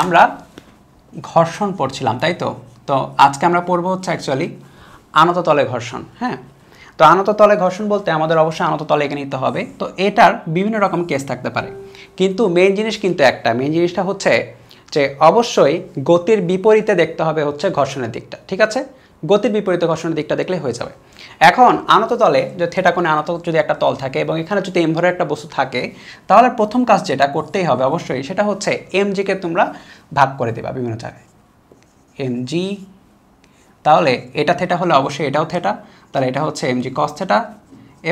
আমরা ঘর্ষণ পড়ছিলাম তাই তো। তো আজকে আমরা পড়ব হচ্ছে অ্যাকচুয়ালি আনত তলে ঘর্ষণ। হ্যাঁ, তো আনত তলে ঘর্ষণ বলতে আমাদের অবশ্যই আনত তলে এঁকে নিতে হবে। তো এটার বিভিন্ন রকম কেস থাকতে পারে, কিন্তু মেইন জিনিস কিন্তু একটা, মেইন জিনিসটা হচ্ছে যে অবশ্যই গতির বিপরীতে দেখতে হবে হচ্ছে ঘর্ষণের দিকটা, ঠিক আছে? গতির বিপরীতে ঘর্ষণের দিকটা দেখলে হয়ে যাবে। এখন আনত তলে যে থেটা কোণে আনত যদি একটা তল থাকে এবং এখানে যদি এম ভরের একটা বস্তু থাকে, তাহলে প্রথম কাজ যেটা করতেই হবে অবশ্যই সেটা হচ্ছে এম জিকে তোমরা ভাগ করে দেবা বিভিন্ন জায়গায়, এম জি। তাহলে এটা থেটা হলে অবশ্যই এটাও থেটা, তাহলে এটা হচ্ছে এম জি কস থেটা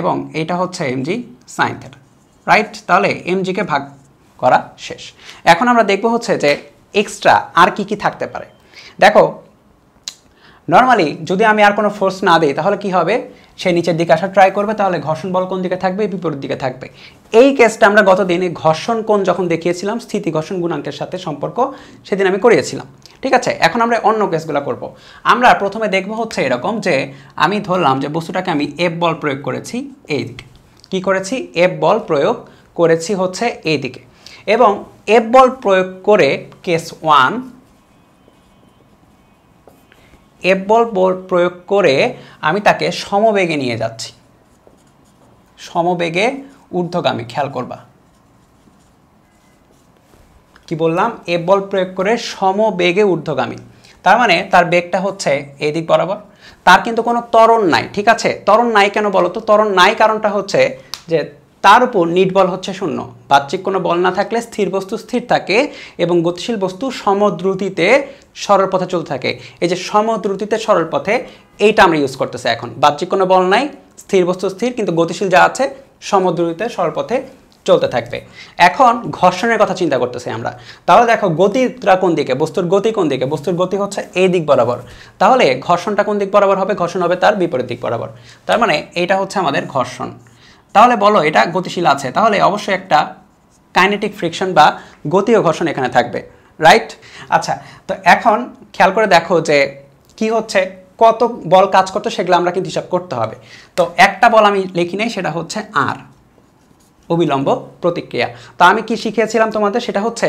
এবং এটা হচ্ছে M G sine theta, right? তাহলে এম জিকে ভাগ করা শেষ। এখন আমরা দেখব হচ্ছে যে এক্সট্রা আর কি থাকতে পারে। দেখো নর্মালি যদি আমি আর কোনো ফোর্স না দিই তাহলে কি হবে, সে নিচের দিকে আসা ট্রাই করবে, তাহলে ঘর্ষণ বল কোন দিকে থাকবে? বিপরীত দিকে থাকবে। এই কেসটা আমরা গত দিনে ঘর্ষণ কোণ যখন দেখিয়েছিলাম স্থিতি ঘর্ষণ গুণাঙ্কের সাথে সম্পর্ক, সেদিন আমি করিয়েছিলাম, ঠিক আছে? এখন আমরা অন্য কেসগুলো করব। আমরা প্রথমে দেখব হচ্ছে এরকম যে আমি ধরলাম যে বস্তুটাকে আমি এফ বল প্রয়োগ করেছি এই দিকে, কী করেছি? এফ বল প্রয়োগ করেছি হচ্ছে এই দিকে, এবং এফ বল প্রয়োগ করে কেস ওয়ান, এফ বল প্রয়োগ করে আমি তাকে সমবেগে নিয়ে যাচ্ছি, সমবেগে ঊর্ধ্বগামী। খেয়াল করবা কি বললাম, এফ বল প্রয়োগ করে সমবেগে ঊর্ধ্বগামী, তার মানে তার বেগটা হচ্ছে এদিক বরাবর, তার কিন্তু কোনো ত্বরণ নাই, ঠিক আছে? ত্বরণ নাই কেন বলো তো? ত্বরণ নাই কারণটা হচ্ছে যে তার উপর নিট বল হচ্ছে শূন্য। বাহ্যিক কোনো বল না থাকলে স্থির বস্তু স্থির থাকে এবং গতিশীল বস্তু সমদ্রুতিতে সরল পথে চলতে থাকে। এই যে সমদ্রুতিতে সরল পথে, এইটা আমরা ইউজ করতেছি এখন। বাহ্যিক কোনো বল নাই, স্থির বস্তু স্থির, কিন্তু গতিশীল যা আছে সমদ্রুতিতে সরল পথে চলতে থাকবে। এখন ঘর্ষণের কথা চিন্তা করতেছি আমরা। তাহলে দেখো গতিটা কোন দিকে, বস্তুর গতি কোন দিকে? বস্তুর গতি হচ্ছে এই দিক বরাবর, তাহলে ঘর্ষণটা কোন দিক বরাবর হবে? ঘর্ষণ হবে তার বিপরীত দিক বরাবর, তার মানে এইটা হচ্ছে আমাদের ঘর্ষণ। তাহলে বলো এটা গতিশীল আছে, তাহলে অবশ্যই একটা কাইনেটিক ফ্রিকশন বা গতীয় ঘর্ষণ এখানে থাকবে, রাইট? আচ্ছা, তো এখন খেয়াল করে দেখো যে কি হচ্ছে, কত বল কাজ করতো সেগুলো আমরা কিন্তু হিসাব করতে হবে। তো একটা বল আমি লিখি নাই, সেটা হচ্ছে আর, অবিলম্ব প্রতিক্রিয়া। তা আমি কি শিখিয়েছিলাম তোমাদের, সেটা হচ্ছে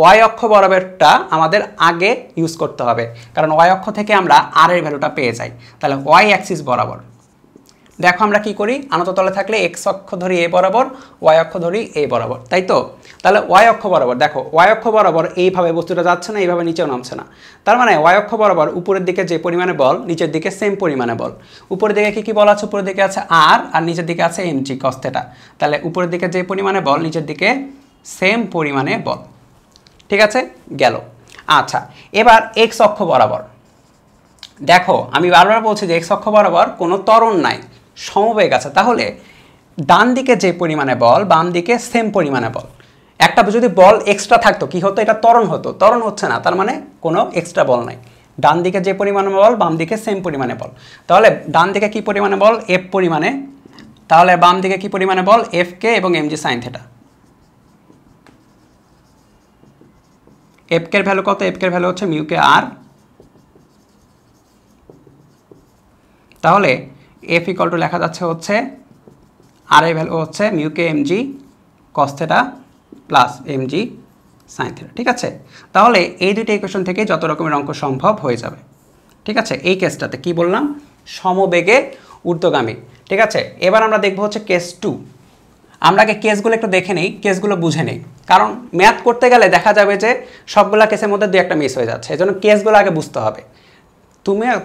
ওয়াই অক্ষ বরাবরটা আমাদের আগে ইউজ করতে হবে, কারণ ওয়াই অক্ষ থেকে আমরা আর এর ভ্যালুটা পেয়ে যাই। তাহলে ওয়াই অ্যাক্সিস বরাবর দেখো আমরা কি করি, আনত তলে থাকলে এক্স অক্ষ ধরি এ বরাবর, ওয়াই অক্ষ ধরি এ বরাবর, তাই তো? তাহলে ওয়াই অক্ষ বরাবর দেখো, ওয়াই অক্ষ বরাবর এইভাবে বস্তুটা যাচ্ছে না, এইভাবে নিচেও নামছে না, তার মানে ওয়াই অক্ষ বরাবর উপরের দিকে যে পরিমাণে বল, নিচের দিকে সেম পরিমাণে বল। উপরের দিকে কী কী বল আছে? উপরের দিকে আছে আর নিচের দিকে আছে এম জি কস থেটা। তাহলে উপরের দিকে যে পরিমাণে বল, নিচের দিকে সেম পরিমাণে বল, ঠিক আছে? গেল। আচ্ছা, এবার এক্স অক্ষ বরাবর দেখো, আমি বারবার বলছি যে এক্স অক্ষ বরাবর কোনো ত্বরণ নাই, সমবেগ আছে, তাহলে ডান দিকে যে পরিমাণে বল, বাম দিকে সেম পরিমাণে বল। একটা যদি বল এক্সট্রা থাকতো কি হতো? এটা ত্বরণ হতো, ত্বরণ হচ্ছে না, তার মানে কোনো এক্সট্রা বল নাই। ডান দিকে যে পরিমাণে বল, বাম দিকে সেম পরিমাণে বল, তাহলে ডান দিকে কি পরিমাণে বল? এফ পরিমাণে। তাহলে বাম দিকে কি পরিমাণে বল? এফ কে এবং M G sine theta. F কে ভ্যালু কত? এফ কে ভ্যালু হচ্ছে মিউ কে আর। তাহলে এফ ইকুয়াল টু লেখা যাচ্ছে হচ্ছে আর এর ভ্যালু হচ্ছে মিউকে M G cos theta plus M G sine theta, ঠিক আছে? তাহলে এই দুইটা ইকুয়েশন থেকে যত রকমের অঙ্ক সম্ভব হয়ে যাবে, ঠিক আছে? এই কেসটাতে কি বললাম, সমবেগে ঊর্ধ্বগামী, ঠিক আছে? এবার আমরা দেখব হচ্ছে কেস টু। আমরা আগে কেসগুলো একটু দেখে নেই, কেসগুলো বুঝে নেই, কারণ ম্যাথ করতে গেলে দেখা যাবে যে সবগুলা কেসের মধ্যে দু একটা মিস হয়ে যাচ্ছে, এজন্য কেসগুলো আগে বুঝতে হবে।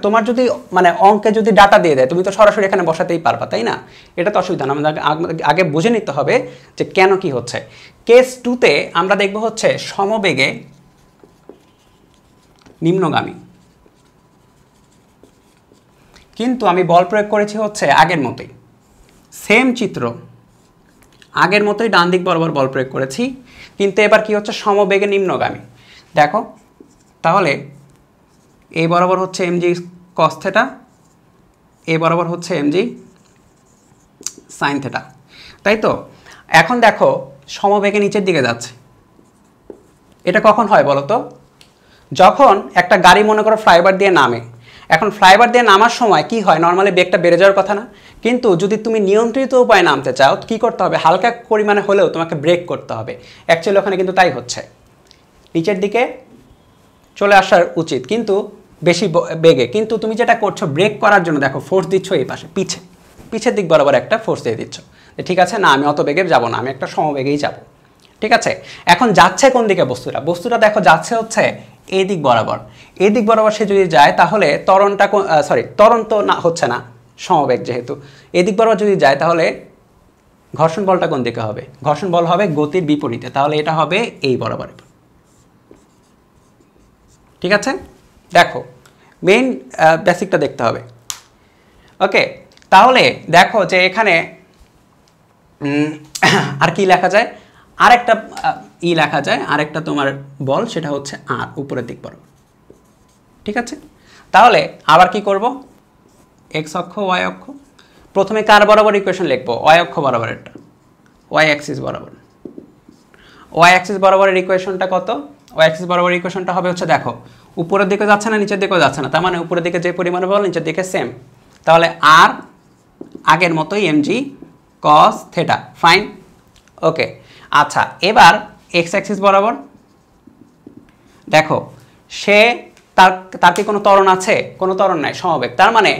তোমার যদি মানে অঙ্কে যদি ডাটা দিয়ে দেয়, তুমি তো সরাসরি এখানে বসাতেই পারবা, তাই না? এটা তো অসুবিধা না, আমাদের আগে বুঝে নিতে হবে যে কেন কি হচ্ছে। কেস টুতে আমরা দেখব হচ্ছে সমবেগে নিম্নগামী, কিন্তু আমি বল প্রয়োগ করেছি হচ্ছে আগের মতোই, সেম চিত্র আগের মতোই, ডান দিক বরাবর বল প্রয়োগ করেছি, কিন্তু এবার কি হচ্ছে, সমবেগে নিম্নগামী। দেখো তাহলে এই বরাবর হচ্ছে এম জি কস থেটা, এ বরাবর হচ্ছে এম জি সাইন থেটা, তাই তো? এখন দেখো সমবেগে নিচের দিকে যাচ্ছে, এটা কখন হয় বলো তো? যখন একটা গাড়ি মনে করো ফ্লাইওভার দিয়ে নামে, এখন ফ্লাইওভার দিয়ে নামার সময় কি হয়, নর্মালি বেগটা বেড়ে যাওয়ার কথা না, কিন্তু যদি তুমি নিয়ন্ত্রিত উপায়ে নামতে চাও কি করতে হবে, হালকা পরিমাণে হলেও তোমাকে ব্রেক করতে হবে। অ্যাকচুয়ালি ওখানে কিন্তু তাই হচ্ছে, नीचेर दिके चले आसार उचित किन्तु बेशी बेगे। किन्तु तुमी जेटा करछो ब्रेक करार जोन्नो देखो फोर्स दिच्छो एई पाशे पीछे पीछे दिक बराबर एक फोर्स दिए दिच्छो ठीक आछे ना आमी अत बेगे जाबो ना आमी एकटा समबेगेई जाबो ठीक आछे। एखन जाच्छे कोन दिके बस्तुटा बस्तुटा देखो जाच्छे होच्छे एई दिक बराबर एदिक बराबर से जो जाए ताहले त्वरणटा सरि त्वरण तो ना होच्छे ना समबेग जेहेतु एदिक बराबर जो जाए ताहले घर्षण बलटा कोन दिके होबे घर्षण बल होबे गतिर विपरीते ताहले एटा होबे एई बराबर ठीक आछे। देखो मेन बेसिकटा देखते होबे ओके ताहले देखो जे एखाने आर कि लेखा जाए आरेकटा ই লেখা যায় আরেকটা তোমার বল সেটা হচ্ছে আর উপরের দিক বরাবর ঠিক আছে। তাহলে আবার কি করব x অক্ষ y অক্ষ প্রথমে কার বরাবর ইকুয়েশন লিখব y অক্ষ বরাবর এটা y অ্যাক্সিস বরাবর এর ইকুয়েশনটা কত y অ্যাক্সিস বরাবর ইকুয়েশনটা হবে হচ্ছে দেখো উপরের দিকে যাচ্ছে না নিচের দিকেও যাচ্ছে না তার মানে উপরের দিকে যে পরিমাণ বল নিচের দিকে সেম তাহলে r আগের মতোই mg cos θ ফাইন ওকে। আচ্ছা এবার x অ্যাক্সিস বরাবর দেখো সে তার কি কোনো ত্বরণ আছে কোনো ত্বরণ নাই সমবেগ তার মানে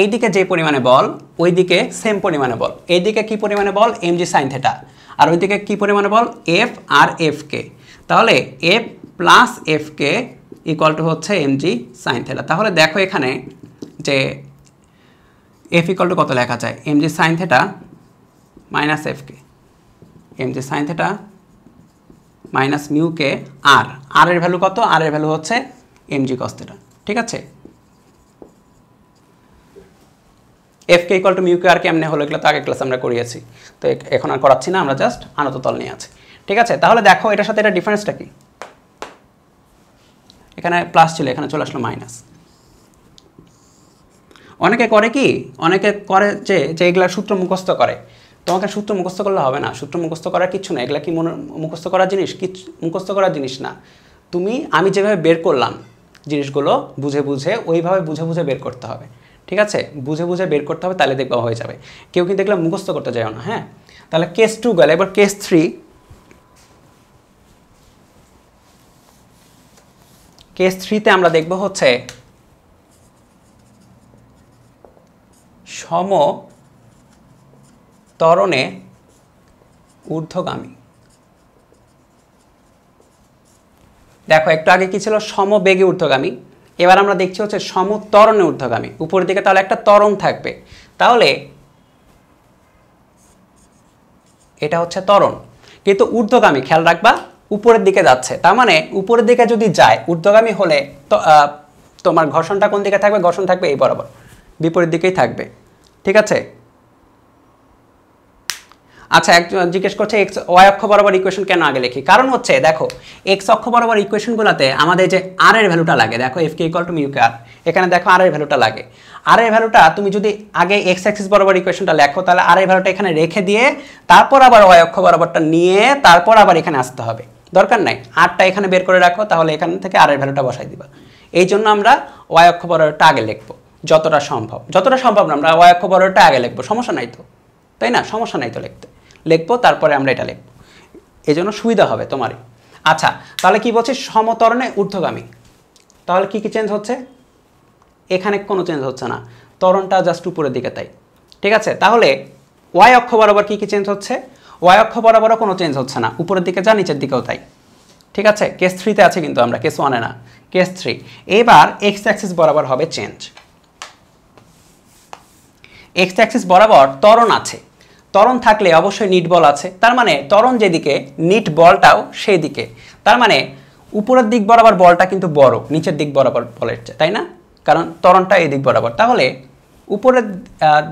এই দিকে যে পরিমাণে বল ওই দিকে সেম পরিমাণে বল এই দিকে কি পরিমাণে বল mg sin θ আর ওই দিকে কি পরিমাণে বল f আর fk তাহলে f plus fk equal to হচ্ছে mg sin θ। তাহলে দেখো এখানে যে f ইকুয়াল টু কত লেখা যায় mg sin θ minus fk mg sin θ minus mu के आर आर एर भैलू कत आर एर भैलू होच्छे एम जी cos θ ठीक आछे। एफ के इक्वल टू म्यू के आर केमने हलो एगुलो तो आगे क्लास आमरा करियेछि तो एखन आर कराच्छि ना आमरा जस्ट आनत तल निये आछि ठीक आछे। ताहले देखो एटार साथे एटार डिफारेंसटा कि एखाने प्लस छिलो एखाने चले आसलो माइनस अनेके करे कि अनेके करे जे जे एगुला सूत्र मुखस्थ करे তোমাকে सूत्र मुखस्थ করলে হবে না सूत्र মুখস্থ করার কিছু না এগুলা কি মুখস্থ করার জিনিস কিছু মুখস্থ করার জিনিস না তুমি আমি যেভাবে বের করলাম জিনিসগুলো বুঝে বুঝে ওইভাবে বুঝে বুঝে বের করতে হবে ঠিক আছে বুঝে বুঝে বের করতে হবে তাহলে দেখবা হয়ে যাবে কেউ কিন্তু এগুলা মুখস্থ করতে যায় না হ্যাঁ। তাহলে কেস 2 গেল এবার কেস 3 কেস 3 তে আমরা দেখব হচ্ছে সম त्वरणे ऊर्ध्वगामी देखो एक आगे कि समबेगे ऊर्ध्वगामी एबार आमरा देखछि होच्छे समत्वरणे ऊर्ध्वगामी ऊपर दिके ताहले एकटा त्वरण थाकबे ताहले एटा होच्छे त्वरण किन्तु ऊर्ध्वगामी ख्याल राखबा ऊपर दिके जाच्छे तार माने ऊपर दिके जोदि जाय ऊर्ध्वगामी होले तोमार घर्षणटा कोन दिके थाकबे घर्षण थाकबे एई बराबर विपरीत दिकेई थाकबे ठीक आछे। আচ্ছা একজন জিজ্ঞেস করছে x y অক্ষ বরাবর ইকুয়েশন কেন আগে লিখি কারণ হচ্ছে দেখো x অক্ষ বরাবর ইকুয়েশনগুলোতে আমাদের যে r এর ভ্যালুটা লাগে দেখো fk = μ k r এখানে দেখো r এর ভ্যালুটা লাগে r এর ভ্যালুটা তুমি যদি আগে x অ্যাক্সিস বরাবর ইকুয়েশনটা লেখো তাহলে r এর ভ্যালুটা এখানে রেখে দিয়ে তারপর আবার y অক্ষ বরাবরটা নিয়ে তারপর আবার এখানে আসতে হবে দরকার নাই r টা এখানে বের করে রাখো তাহলে এখান থেকে r এর ভ্যালুটা বসাই দিবা এইজন্য আমরা y অক্ষ বরাবরটা আগে লিখব যতটা সম্ভব আমরা y অক্ষ বরাবরটা আগে লিখব সমস্যা নাই তো তাই না সমস্যা নাই তো লিখতে লিখবো তারপরে আমরা এটা লিখবো এজন্য সুবিধা হবে তোমার। আচ্ছা তাহলে কি বলছে সমত্বরণে ঊর্ধ্বগামী তাহলে কি কি চেঞ্জ হচ্ছে এখানে কোনো চেঞ্জ হচ্ছে না ত্বরণটা জাস্ট উপরের দিকে তাই ঠিক আছে। তাহলে y অক্ষ বরাবর কি কি চেঞ্জ হচ্ছে y অক্ষ বরাবরও কোনো চেঞ্জ হচ্ছে না উপরের দিকে যা নিচের দিকেও তাই ঠিক আছে। কেস 3 তে আছে কিন্তু আমরা কেস 1 এ না কেস 3 এবার x অ্যাক্সিস বরাবর হবে চেঞ্জ x অ্যাক্সিস বরাবর ত্বরণ আছে त्वरण थाकले अवश्य निट बल आछे तार माने त्वरण जेदिके निट बलटाओ सेई दिके तार माने ऊपर दिक बराबर बलटा किन्तु बड़ो नीचेर दिक बराबर बलेर चेये ताई ना कारण त्वरणटा एई दिक बराबर ताहले ऊपर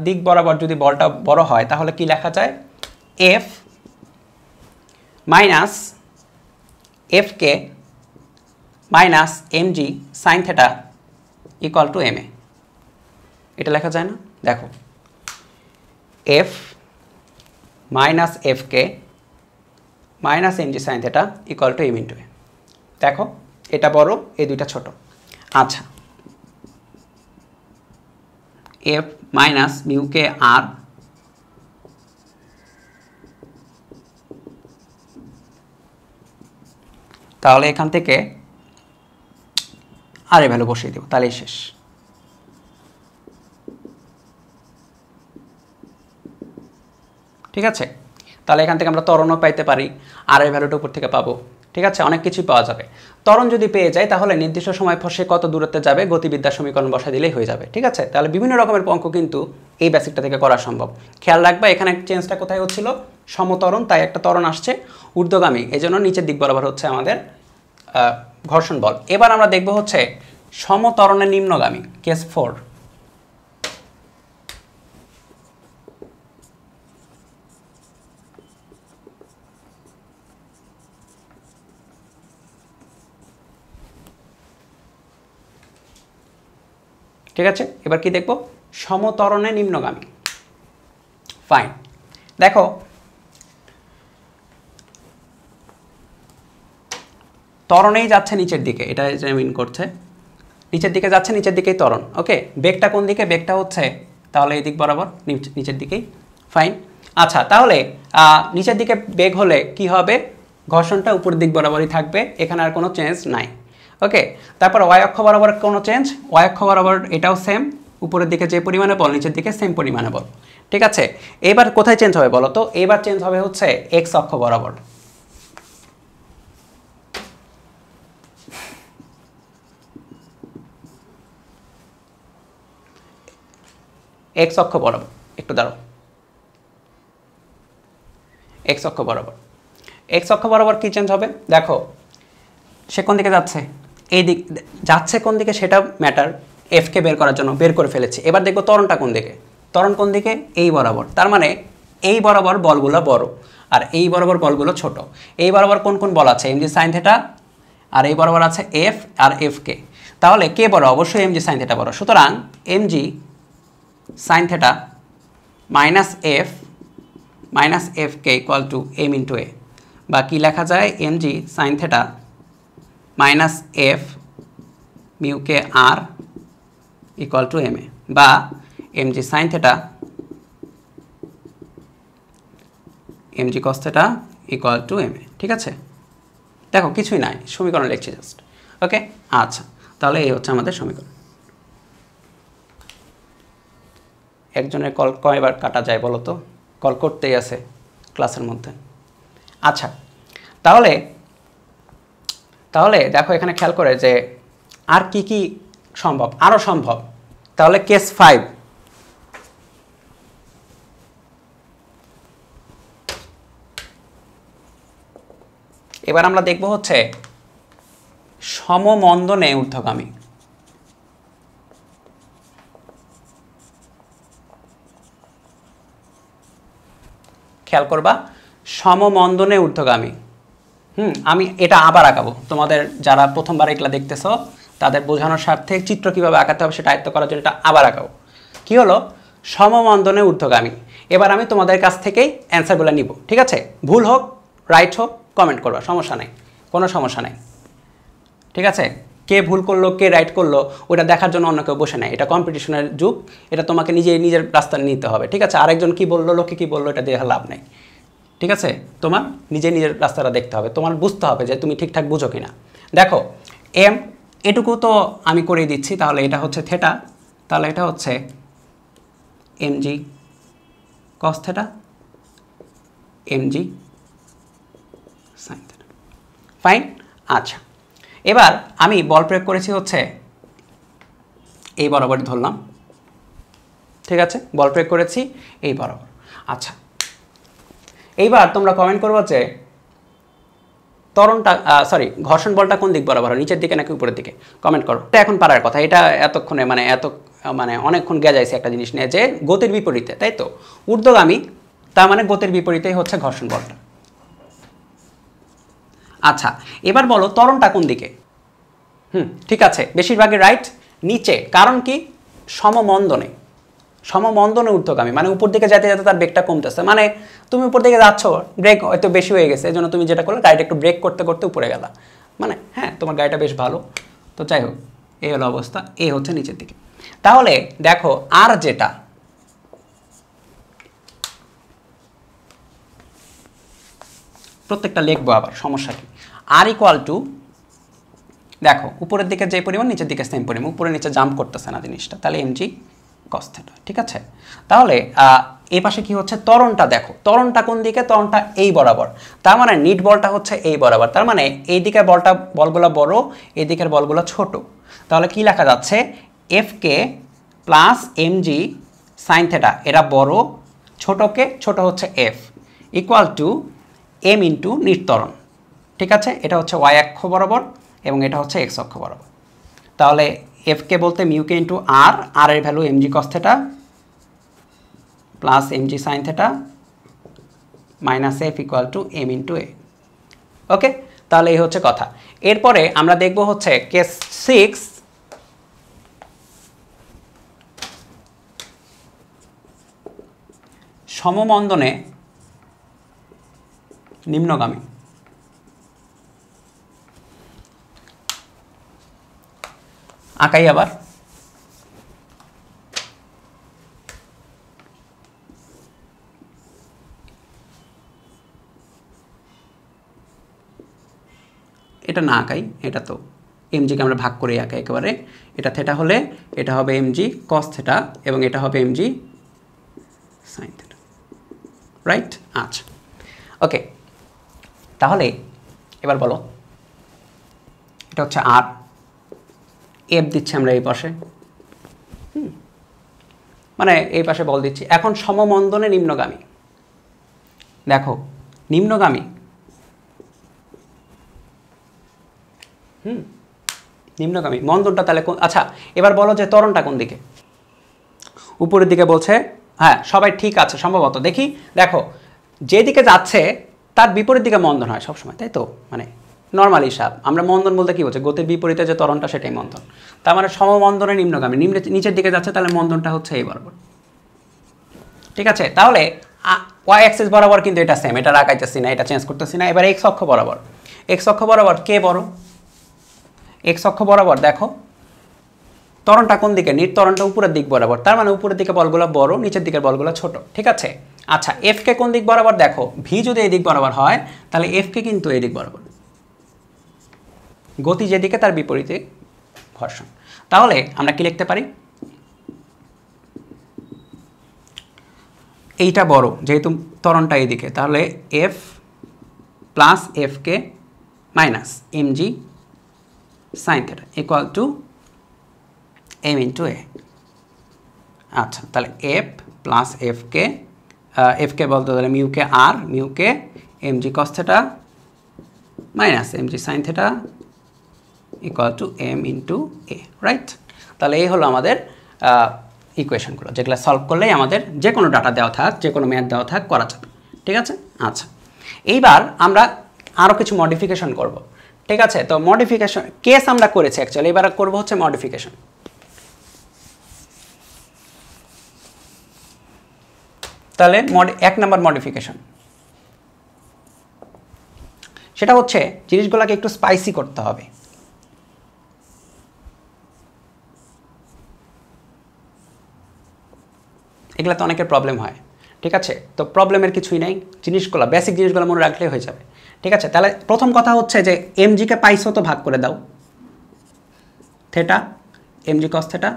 दिक बराबर जोदि बलटा बड़ो हय ताहले कि लेखा जाय F minus F K minus M ji sin θ equal to M A एटा लेखा जाय ना देखो F minus F K minus M ji sin θ equal to M into A देखो एटा बड़ो ए दुइटा छोटो। अच्छा एफ माइनस म्यू के आर তাহলে এখান থেকে আর এ ভ্যালু বসিয়ে দেব, তাহলেই শেষ। ঠিক আছে, তাহলে এখান থেকে আমরা ত্বরণও পাইতে পারি, আর এই ভ্যালুটা উপর থেকে পাবো। ঠিক আছে, অনেক কিছুই পাওয়া যাবে। ত্বরণ যদি পেয়ে যায় তাহলে নির্দিষ্ট সময় পর সে কত দূরত্বে যাবে গতিবিদ্যার সমীকরণ বসা দিলেই হয়ে যাবে। ঠিক আছে, তাহলে বিভিন্ন রকমের অঙ্ক কিন্তু এই বেসিকটা থেকে করা সম্ভব। খেয়াল রাখবা এখানে চেঞ্জটা কোথায় হচ্ছিল, সমত্বরণ, তাই একটা ত্বরণ আসছে ঊর্ধ্বগামী, এই জন্য নিচের দিক বরাবর হচ্ছে আমাদের ঘর্ষণ বল। এবার আমরা দেখব হচ্ছে সমত্বরণের নিম্নগামী, কেস 4। ঠিক আছে, এবার কি দেখব, সমত্বরণে নিম্নগামী। ফাইন, দেখো ত্বরণেই যাচ্ছে নিচের দিকে, এটা মিন করছে নিচের দিকে যাচ্ছে, নিচের দিকেই ত্বরণ। ওকে, বেগটা কোন দিকে, বেগটা হচ্ছে তাহলে এই দিক বরাবর, নিচের দিকেই। ফাইন, আচ্ছা তাহলে নিচের দিকে বেগ হলে কি হবে, ঘর্ষণটা উপর দিক বরাবরই থাকবে, এখানে আর কোনো চেঞ্জ নাই। ওকে, তারপর ওয়াই অক্ষ বরাবর কোনো চেঞ্জ, ওয়াই অক্ষ বরাবর এটাও সেম, উপরের দিকে যে পরিমাণে বল নিচের দিকে সেম পরিমাণে বল। ঠিক আছে, এবার কোথায় চেঞ্জ হবে বলো তো, এবার চেঞ্জ হবে হচ্ছে এক্স অক্ষ বরাবর। এক্স অক্ষ বরাবর, একটু দাঁড়াও, এক্স অক্ষ বরাবর, এক্স অক্ষ বরাবর কি চেঞ্জ হবে, দেখো সে কোন দিকে যাচ্ছে, এই দিক যাচ্ছে কোন দিকে সেটা ম্যাটার, এফকে বের করার জন্য বের করে ফেলেছি। এবার দেখবো ত্বরণটা কোন দিকে, ত্বরণ কোন দিকে, এই বরাবর, তার মানে এই বরাবর বলগুলো বড় আর এই বরাবর বলগুলো ছোট। এই বরাবর কোন কোন বল আছে, এমজি সাইন থেটা, আর এই বরাবর আছে এফ আর এফকে, তাহলে কে বড়, অবশ্যই এমজি সাইন থেটা বড়। সুতরাং M G sine theta minus F K equal to M into A, বা কি লেখা যায়, M G sine theta minus F mu K R equal to M A, বা M G sine theta M G cos theta equal to M A. ঠিক আছে, দেখো কিছুই নাই, সমীকরণ লিখছি জাস্ট। ওকে, আচ্ছা তাহলে এই হচ্ছে আমাদের সমীকরণ। একজনের কল কয়বার কাটা যায় বলো তো, কল করতেই আছে ক্লাসের মধ্যে। আচ্ছা তাহলে তাহলে দেখো এখানে খেয়াল করে যে আর কি কি সম্ভব, আরও সম্ভব। তাহলে কেস 5, এবার আমরা দেখব হচ্ছে সমমন্দনে ঊর্ধ্বগামী। খেয়াল করবা সমমন্দনে ঊর্ধ্বগামী। আমি এটা আবার আঁকাবো, তোমাদের যারা প্রথমবার এগুলা দেখতেছো তাদের বোঝানোর স্বার্থে চিত্র কীভাবে আঁকাতে হবে সেটা আয়ত্ত করার জন্য এটা আবার আঁকাবো। কী হলো, সমমন্দনে ঊর্ধ্বগামী। এবার আমি তোমাদের কাছ থেকেই অ্যান্সারগুলো নিব। ঠিক আছে, ভুল হোক রাইট হোক কমেন্ট করবা, সমস্যা নেই, কোনো সমস্যা নেই। ঠিক আছে, কে ভুল করলো কে রাইট করলো ওটা দেখার জন্য অন্য কেউ বসে নেয়, এটা কম্পিটিশনের যুগ, এটা তোমাকে নিজের রাস্তা নিতে হবে। ঠিক আছে, আরেকজন কী বললো লোকে কী বললো এটা দেখার লাভ নেই। ঠিক আছে, তোমার নিজের রাস্তাটা দেখতে হবে, তোমার বুঝতে হবে যে তুমি ঠিকঠাক বুঝো কিনা। দেখো এম এটুকু তো আমি করে দিচ্ছি, তাহলে এটা হচ্ছে থেটা, তাহলে এটা হচ্ছে M G cos theta M G sine theta. Fine, আচ্ছা এবার আমি বল প্রয়োগ করেছি হচ্ছে এই বরাবর ধরলাম। ঠিক আছে, বল প্রয়োগ করেছি এই বরাবর। আচ্ছা এইবার তোমরা কমেন্ট করবো যে ত্বরণটা ঘর্ষণ বলটা কোন দিক বরাবর, নিচের দিকে নাকি উপরের দিকে, কমেন্ট করো। এটা এখন পারার কথা, এটা এতক্ষণে মানে অনেকক্ষণ গেজাইছে একটা জিনিস নিয়ে যে গতির বিপরীতে, তাই তো ঊর্ধ্বগামী, তার মানে গতির বিপরীতেই হচ্ছে ঘর্ষণ বলটা। আচ্ছা এবার বলো ত্বরণটা কোন দিকে। ঠিক আছে, বেশিরভাগই রাইট, নিচে। কারণ কি, সমমন্দনে, সমমন্দনে ঊর্ধ্বগামী মানে উপর দিকে যেতে যেতে তার বেগটা কমতেছে, মানে তুমি উপর দিকে যাচ্ছ, ব্রেক হয়তো বেশি হয়ে গেছে, এই জন্য তুমি যেটা করলে গাড়িটা একটু ব্রেক করতে করতে উপরে গেলা, মানে হ্যাঁ তোমার গাড়িটা বেশ ভালো। তো যাই হোক এই হলো অবস্থা, এই হচ্ছে নিচের দিকে। তাহলে দেখো আর যেটা প্রত্যেকটা লিখবো আবার, সমস্যা কি, আর ইকুয়াল টু देखो ऊपर दिखे जे परिमाण नीचे दिखे सेम परिमाण ऊपर नीचे जाम्प करतेছে না জিনিসটা তাহলে mg cos θ ठीक আছে তাহলে এই পাশে কি হচ্ছে ত্বরণটা দেখো ত্বরণটা কোন দিকে ত্বরণটা এই বরাবর তার মানে নিট বলটা হচ্ছে এই বরাবর তার মানে এই দিকের বলটা বলগুলো বড় এই দিকের বলগুলো ছোট তাহলে কি লেখা যাচ্ছে fk + mg sin θ এরা বড় ছোটকে ছোট হচ্ছে f = m * নিট ত্বরণ ঠিক আছে এটা হচ্ছে y অক্ষ বরাবর এবং এটা হচ্ছে x অক্ষ বরাবর তাহলে f কে বলতে μ কে * r r এর value mg cos θ + mg sin θ - f = m * a okay তাহলে এই হচ্ছে কথা এরপরে আমরা দেখব হচ্ছে কেস 6 সমমন্দনে নিম্নগামী आँकाई आबार एटा ना आँकाई एटा तो एम जी के भाग कर आँकाई एक बारे एटा थेटा होले एटा होबे एम जी कस थेटा एवं एटा होबे एम जी साइन थेटा राइट अच्छा ओके ताहले एबार बोलो एटा होच्छे आर एफ दिच्छे आमरा ए पाशे माने ए पाशे बल दिच्छी एखन सममन्दने निम्नगामी देखो निम्नगामी निम्नगामी मन्दनटा ताहले कोन अच्छा एबार बोलो जे त्वरणटा कोन दिके ऊपरेर दिके बोलछे हाँ सबाई ठीक आछे सम्भवत देखी देखो जेदिके जाच्छे तार विपरीत दिके मन्दन हय सब समय ताई तो माने नॉर्मल हिसाब आमरा मंदन बोलते कि बोझाय गतिर विपरीते जो त्वरणटा सेटाई मंदन तार माने सममन्दने निम्नगामी निम्न नीचेर दिके जाच्छे ताहले मंदनटा होच्छे ए बराबर ठीक आछे ताहले y एक्सिस बराबर किन्तु एटा सेम एटा राखाइतेछि ना एटा चेन्ज करतेछि ना एबारे x अक्ष बराबर के बड़ x अक्ष बराबर देखो त्वरणटा कोन दिके निट त्वरणटा ऊपरेर दिक बराबर तार माने ऊपरेर दिके बलगुलो बड़ नीचेर दिकेर बलगुलो छोट ठीक आछे अच्छा f के कोन दिक बराबर देखो v जोदि ए दिक बराबर हय ताहले f के किन्तु ए दिक बराबर गति जेदिके तार विपरीते घर्षण ताहले आमरा कि लिखते पारी एटा बड़ जेहेतु त्वरणटा एदिके ताहले F plus F K minus M ji sine theta equal to M into A अच्छा ताहले एफ प्लस एफ के बोलते ताहले mu K M G cos theta minus M ji sine theta equal to M into A right ताहले ये hello आमादेर इक्वेशनगुलो जेगुलो solve करलेई आमादेर जेकोनो data देवा थाक जेकोनो मैथ देवा थाक करा जाबे ठीक आछे अच्छा एइबार आमरा आरो किछु मडिफिकेशन करब ठीक आछे तो मडिफिकेशन केस आमरा करेछि एक्चुअली एइबार करब होच्छे मडिफिकेशन ताहले एक नम्बर मडिफिकेशन सेटा होच्छे जिनिसगुलोके एकटु स्पाइसी करते होबे एगला तो अनेकेर प्रॉब्लेम है ठीक है तो प्रॉब्लेमेर किछुई नाई जिनिसगुलो बेसिक जिनिसगुलो मने राखलेई हये जाबे ठीक है ताहले प्रथम कथा होच्छे जे एम जी के पाइसो तो भाग करे दाओ theta M G cos theta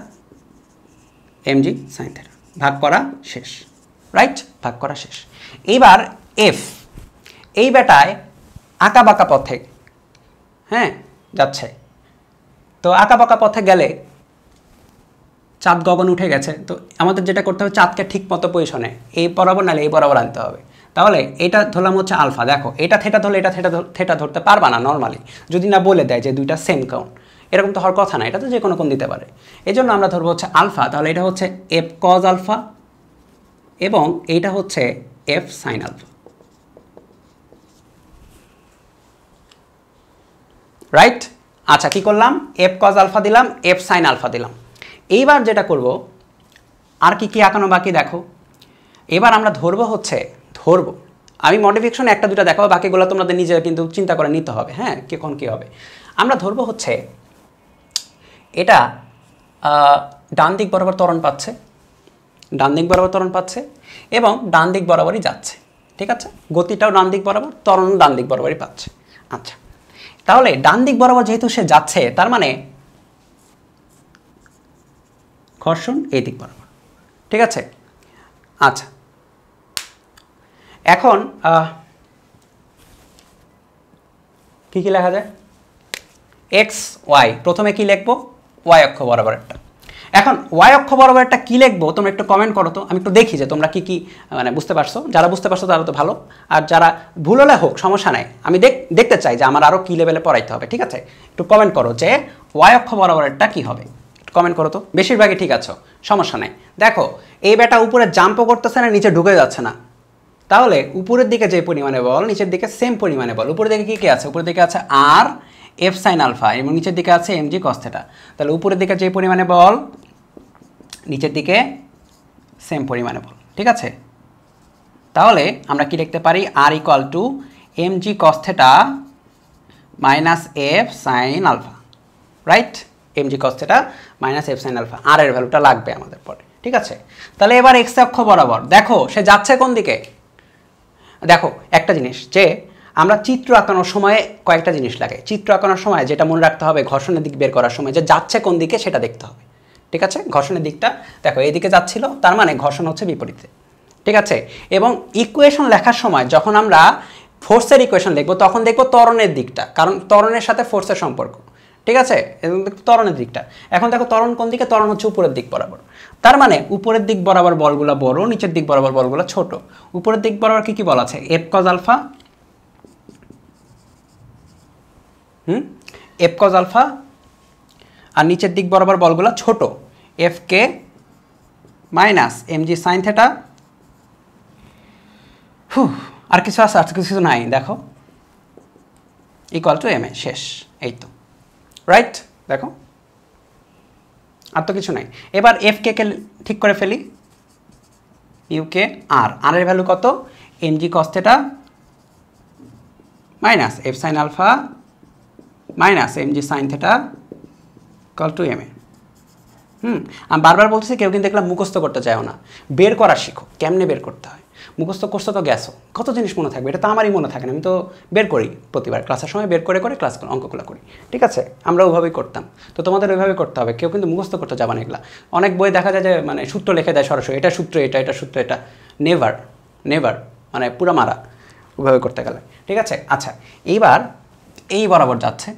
M जी साइन थेटा भाग करा शेष राइट भाग करा शेष एबार एफ एई बेटाय आँका बाँका पथे हाँ जाच्छे तो आँका बाँका पथे गेले चाँद गगन उठे गेছে तो आमादेर जेटा करते होबे चाँद के ठीक मतो पजिशने ए बराबर नाले ए बराबर आनते होबे ताहले एटा धरलाम होच्छे आल्फा देखो एटा थेटा धरले एटा थेटा धरते पारबा ना नर्माली जोदि ना बोले देय जे दुइटा सेम कोण एरकम तो हर कथा ना एटा तो जे कोनो कोण दिते पारे एजोन्नो आमरा धरबो होच्छे आल्फा ताहले एटा होच्छे f cos आल्फा एबं एटा होच्छे f sin आल्फा राइट अच्छा कि करलाम f cos आल्फा दिलाम f sin आल्फा दिलाम एबार जेटा करबो आर कि आँकानो बाकी देखो एबार आमरा धरबो होच्छे धरबो आमी मडिफिकेशन एकटा दुइटा देखाबो बाकीगुलो तोमरा निजे किन्तु चिंता करे निते होबे हाँ कखन कि होबे आमरा धरबो होच्छे एटा डान दिक बराबर त्वरण पाच्छे डान दिक बराबर त्वरण पाच्छे एबं डान दिक बराबरई जाच्छे ठीक आछे गतिटाओ डान दिक बराबर त्वरणও डान दिक बराबरई पाच्छे अच्छा তাহলে ডান দিক বরাবর যেহেতু সে যাচ্ছে তার মানে ঘর্ষণ এই দিক বরাবর। ঠিক আছে। আচ্ছা এখন কি কি লেখা যায়, এক্স ওয়াই প্রথমে কি লিখবো ওয়াই অক্ষ বরাবর একটা। এখন ওয়াই অক্ষ বরাবর একটা কী লিখবো তোমরা একটু কমেন্ট করো তো, আমি একটু দেখি যে তোমরা কি কি মানে বুঝতে পারছো। যারা বুঝতে পারছো তারা তো ভালো, আর যারা ভুল হলে হোক সমস্যা নাই, আমি দেখতে চাই যে আমার আরও কী লেভেলে পড়াইতে হবে। ঠিক আছে, একটু কমেন্ট করো যে ওয়াই অক্ষ বরাবর একটা কী হবে, একটু কমেন্ট করো তো। বেশিরভাগই ঠিক আছো, সমস্যা নাই। দেখো এই ব্যাটা উপরে জাম্পও করতেছে না, নিচে ঢুকে যাচ্ছে না, তাহলে উপরের দিকে যে পরিমাণে বল নিচের দিকে সেম পরিমাণে বল। উপরের দিকে কী কী আছে, উপরের দিকে আছে আর এফ সাইন আলফা এবং নিচের দিকে আছে এম জি কস থেটা। তাহলে উপরের দিকে যে পরিমাণে বল নিচের দিকে সেম পরিমাণে বল। ঠিক আছে, তাহলে আমরা কি লিখতে পারি R equal to M G cos theta minus F sine alpha, right? M G cos theta minus F sine alpha, R এর ভ্যালুটা লাগবে আমাদের পরে। ঠিক আছে, তাহলে এবার এক্স অক্ষ বরাবর দেখো সে যাচ্ছে কোন দিকে। দেখো একটা জিনিস যে আমরা চিত্র আঁকানোর সময় কয়েকটা জিনিস লাগে, চিত্র আঁকানোর সময় যেটা মনে রাখতে হবে ঘর্ষণের দিক বের করার সময় যে যাচ্ছে কোন দিকে সেটা দেখতে হবে। ঠিক আছে, ঘর্ষণের দিকটা দেখো এইদিকে যাচ্ছিল, তার মানে ঘর্ষণ হচ্ছে বিপরীতে। ঠিক আছে, এবং ইকুয়েশন লেখার সময় যখন আমরা ফোর্সের ইকুয়েশন লিখবো তখন দেখবো ত্বরণের দিকটা, কারণ ত্বরণের সাথে ফোর্সের সম্পর্ক। ঠিক আছে, এবং ত্বরণের দিকটা। এখন দেখো ত্বরণ কোন দিকে, ত্বরণ হচ্ছে উপরের দিক বরাবর, তার মানে উপরের দিক বরাবর বলগুলো বড়, নিচের দিক বরাবর বলগুলো ছোট। উপরের দিক বরাবর কী কী বল আছে, F cos alpha, F cos alpha, আর নিচের দিক বরাবর বলগুলো ছোট, F K minus M G sine theta. আর কিছু আছে, আর কিছু নাই দেখো, ইকুয়াল টু এম এ শেষ, এই তো, রাইট? দেখো আর তো কিছু নাই। এবার এফ কে কে ঠিক করে ফেলি, ইউ কে আর এর ভ্যালু কত, M G cos theta minus F sine alpha minus M G sine theta equal to M A. আমি বারবার বলতেছি কেউ কিন্তু দেখলাম মুখস্থ করতে চাইও না, বের করা শিখো কেমনে বের করতে হয়। মুখস্থ করছো তো গেছো, কত জিনিস মনে থাকবে, এটা তো আমারই মনে থাকে না, আমি তো বের করি প্রতিবার ক্লাসের সময়, বের করে করে ক্লাস অঙ্কগুলো করি। ঠিক আছে, আমরা ওইভাবেই করতাম, তো তোমাদের ওইভাবে করতে হবে, কেউ কিন্তু মুখস্থ করতে যাবে না। এগুলা অনেক বই দেখা যায় যে মানে সূত্র লিখে দেয় সরাসরি, এটা সূত্র এটা, এটা সূত্র এটা, নেভার নেভার মানে পুরা মারা ওইভাবে করতে গেলে। ঠিক আছে, আচ্ছা এইবার এই বরাবর যাচ্ছে,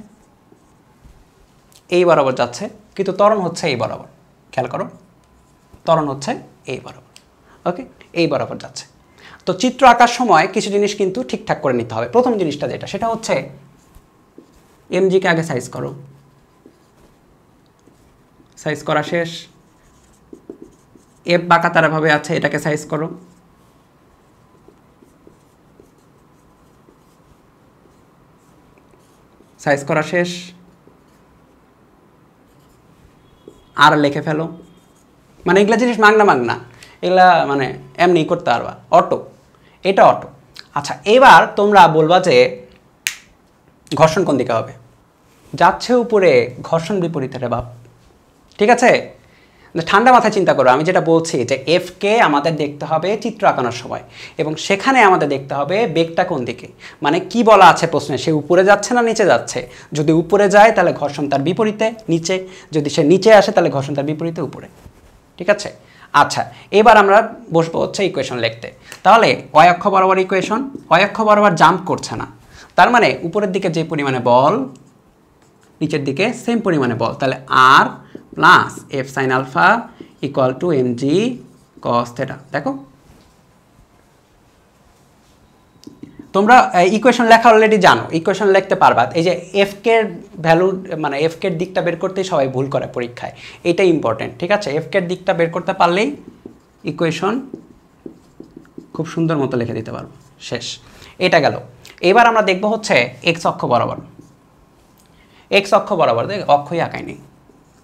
এই বরাবর যাচ্ছে, কিন্তু ত্বরণ হচ্ছে এই বরাবর, খেয়াল করো ত্বরণ হচ্ছে এই বরাবর, ওকে এই বরাবর যাচ্ছে। তো চিত্র আঁকার সময় কিছু জিনিস কিন্তু ঠিকঠাক করে নিতে হবে। প্রথম জিনিসটা যেটা সেটা হচ্ছে এম জিকে আগে সাইজ করো, সাইজ করা শেষ, এফ বাঁকা তারাভাবে আছে এটাকে সাইজ করো, সাইজ করা শেষ, আর লিখে ফেলো। মানে এগুলা জিনিস মাগনা মাগনা, এগুলা মানে এমনি করতে পারবা, অটো, এটা অটো। আচ্ছা এবার তোমরা বলবা যে ঘর্ষণ কোন দিকে হবে, যাচ্ছে উপরে, ঘর্ষণ বিপরীতে রে বাপ। ঠিক আছে, ঠান্ডা মাথায় চিন্তা করো, আমি যেটা বলছি যে এফকে আমাদের দেখতে হবে চিত্র আঁকানোর সময়, এবং সেখানে আমাদের দেখতে হবে বেগটা কোন দিকে, মানে কি বলা আছে প্রশ্নে, সে উপরে যাচ্ছে না নিচে যাচ্ছে। যদি উপরে যায় তাহলে ঘর্ষণ তার বিপরীতে নিচে, যদি সে নিচে আসে তাহলে ঘর্ষণ তার বিপরীতে উপরে। ঠিক আছে, আচ্ছা এবার আমরা বসবো হচ্ছে ইকুয়েশন লিখতে। তাহলে ওয়াই অক্ষ বরাবর ইকুয়েশন, ওয়াই অক্ষ বরাবর জাম্প করছে না, তার মানে উপরের দিকে যে পরিমাণে বল নিচের দিকে সেম পরিমাণে বল। তাহলে R plus F sine alpha equal to M G cos theta. দেখো তোমরা ইকুয়েশন লেখা অলরেডি জানো, ইকুয়েশন লিখতে পারবা, এই যে এফকে ভ্যালু মানে এফকে দিকটা বের করতেই সবাই ভুল করে পরীক্ষায়, এটা ইম্পর্টেন্ট। ঠিক আছে, এফকে দিকটা বের করতে পারলেই ইকুয়েশন খুব সুন্দর মতো লিখে দিতে পারবো, শেষ। এটা গেল। এবার আমরা দেখব হচ্ছে এক্স অক্ষ বরাবর, এক্স অক্ষ বরাবর দেখ অক্ষই আঁকাই নেই,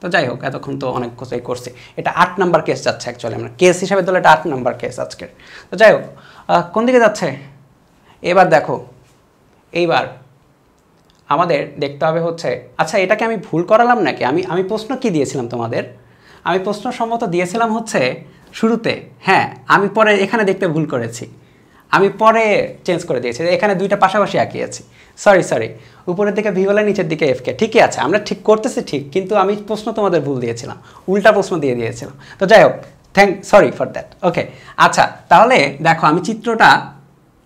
তো যাই হোক এতক্ষণ তো অনেক কথাই করছি, এটা 8 নম্বর কেস যাচ্ছে, অ্যাকচুয়ালি আমরা কেস হিসাবে ধরলে এটা 8 নম্বর কেস আজকের, তো যাই হোক কোন দিকে যাচ্ছে। এবার দেখো এইবার আমাদের দেখতে হবে হচ্ছে, আচ্ছা এটাকে আমি ভুল করালাম নাকি, আমি প্রশ্ন কি দিয়েছিলাম তোমাদের, আমি প্রশ্ন সম্ভবত দিয়েছিলাম হচ্ছে শুরুতে, হ্যাঁ আমি পরে এখানে দেখতে ভুল করেছি, आमी परे चेंज कर दिए एखाने दुईटा पाशापाशी आँकिएछि सरि सरि ऊपर दिखे भिवाला नीचे दिखे एफ के ठीक है आमरा ठीक करतेछि ठीक किन्तु आमी प्रश्न तोमादेर भूल दिएछिलाम उल्टा प्रश्न दिए दिएछिलाम तो जाइ होक thank sorry for that okay अच्छा ताहले देखो आमी चित्रटा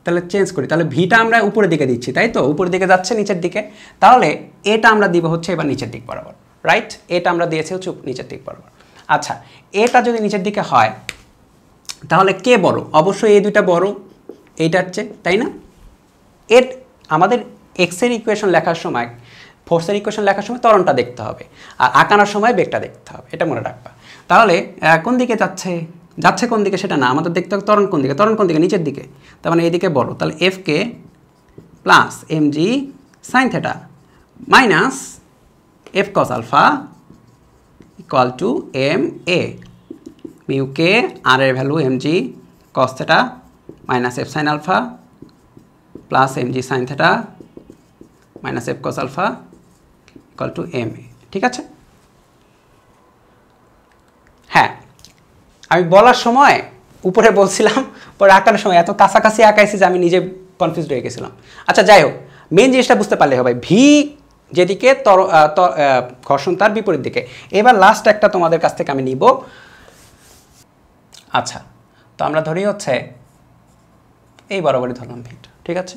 তাহলে চেঞ্জ করি তাহলে ভিটা আমরা উপরের দিকে দিচ্ছি তাই তো উপরের দিকে যাচ্ছে নিচের দিকে তাহলে এটা আমরা দিব হচ্ছে এবার নিচের দিক বরাবর রাইট এটা আমরা দিয়েছি হচ্ছে নিচের দিক বরাবর আচ্ছা এটা যদি নিচের দিকে হয় তাহলে কে বড় অবশ্যই এই দুটো বড় এইটার চেয়ে তাই না এট আমাদের এক্স এর ইকুয়েশন লেখার সময় ফোর্স এর ইকুয়েশন লেখার সময় ত্বরণটা দেখতে হবে আর আঁকানোর সময় বেগটা দেখতে হবে এটা মনে রাখবা তাহলে কোন দিকে যাচ্ছে যাচ্ছে কোন দিকে সেটা না আমাদের দেখতে হবে ত্বরণ কোন দিকে নিচের দিকে তার মানে এইদিকে বড় তাহলে F K plus M G sine theta minus F cos alpha equal to M A mu K R এর value M G cos theta minus F sine alpha plus M G sine theta minus F cos alpha equal to M A ঠিক আছে হ্যাঁ আমি বলার সময় উপরে বলছিলাম পরে আঁকানোর সময় এত কাছাকাছি আঁকাইছি যে আমি নিজে কনফিউজড হয়ে গেছিলাম আচ্ছা যাই হোক মেন জিনিসটা বুঝতে পারলে হবে ভি যেদিকে ঘর্ষণ তার বিপরীত দিকে এবার লাস্ট একটা তোমাদের কাছ থেকে আমি নিব আচ্ছা তো আমরা ধরি হচ্ছে এই বরাবরই ধরলাম ভিটা ঠিক আছে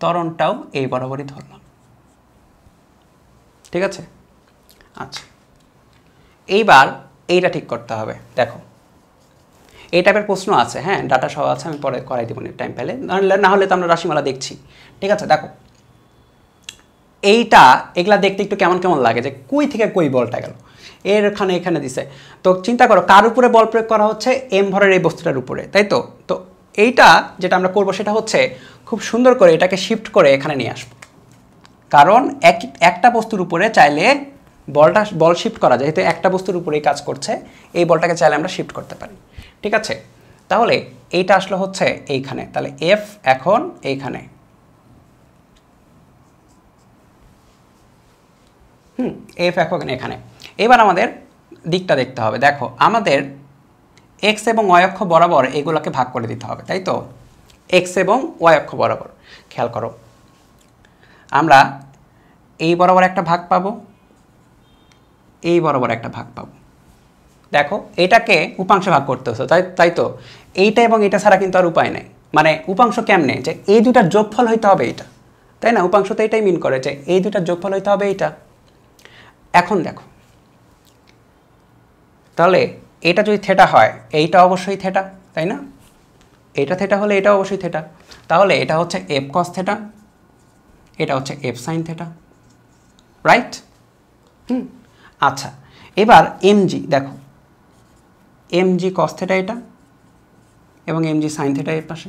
ত্বরণটাও এই বরাবরই ধরলাম ঠিক আছে আচ্ছা এইবার এইটা ঠিক করতে হবে দেখো এই টাইপের প্রশ্ন আছে হ্যাঁ ডাটা সহ আছে আমি পরে করাই দেব টাইম পেলে না হলে তো আমরা রাশিমালা দেখছি ঠিক আছে দেখো এইটা এগুলা দেখতে একটু কেমন কেমন লাগে যে কই থেকে কই বলটা গেল এখানে এখানে দিছে তো চিন্তা করো কার উপরে বল প্রয়োগ করা হচ্ছে এম ভরের এই বস্তুটার উপরে তাই তো তো এইটা যেটা আমরা করবো সেটা হচ্ছে খুব সুন্দর করে এটাকে শিফট করে এখানে নিয়ে আসবো কারণ একটা বস্তুর উপরে চাইলে বলটা বল শিফট করা যায় যেহেতু একটা বস্তুর উপরেই কাজ করছে এই বলটাকে চাইলে আমরা শিফট করতে পারি ঠিক আছে তাহলে এইটা আসলে হচ্ছে এইখানে তাহলে এফ এখন এইখানে এফ এখন এখানে এবার আমাদের দিকটা দেখতে হবে দেখো আমাদের এক্স এবং ওয়াই অক্ষ বরাবর এগুলোকে ভাগ করে দিতে হবে তাই তো এক্স এবং ওয়াই অক্ষ বরাবর খেয়াল করো আমরা এই বরাবর একটা ভাগ পাবো এই বরাবর একটা ভাগ পাবো দেখো এটাকে উপাংশ ভাগ করতে হচ্ছে তাই তাই তো এইটা এবং এটা ছাড়া কিন্তু আর উপায় নাই মানে উপাংশ কেমনে যে এই দুটার যোগফল হইতে হবে এইটা তাই না উপাংশ তো এটাই মিন করে যে এই দুটার যোগফল হইতে হবে এইটা এখন দেখো তাহলে এটা যদি থেটা হয় এইটা অবশ্যই থেটা তাই না এটা থেটা হলে এটা অবশ্যই থেটা তাহলে এটা হচ্ছে এফ কস থেটা এটা হচ্ছে এফ সাইন থেটা রাইট আচ্ছা এবার এম জি দেখো এম জি কস থেটা এটা এবং এম জি সাইন থেটা এর পাশে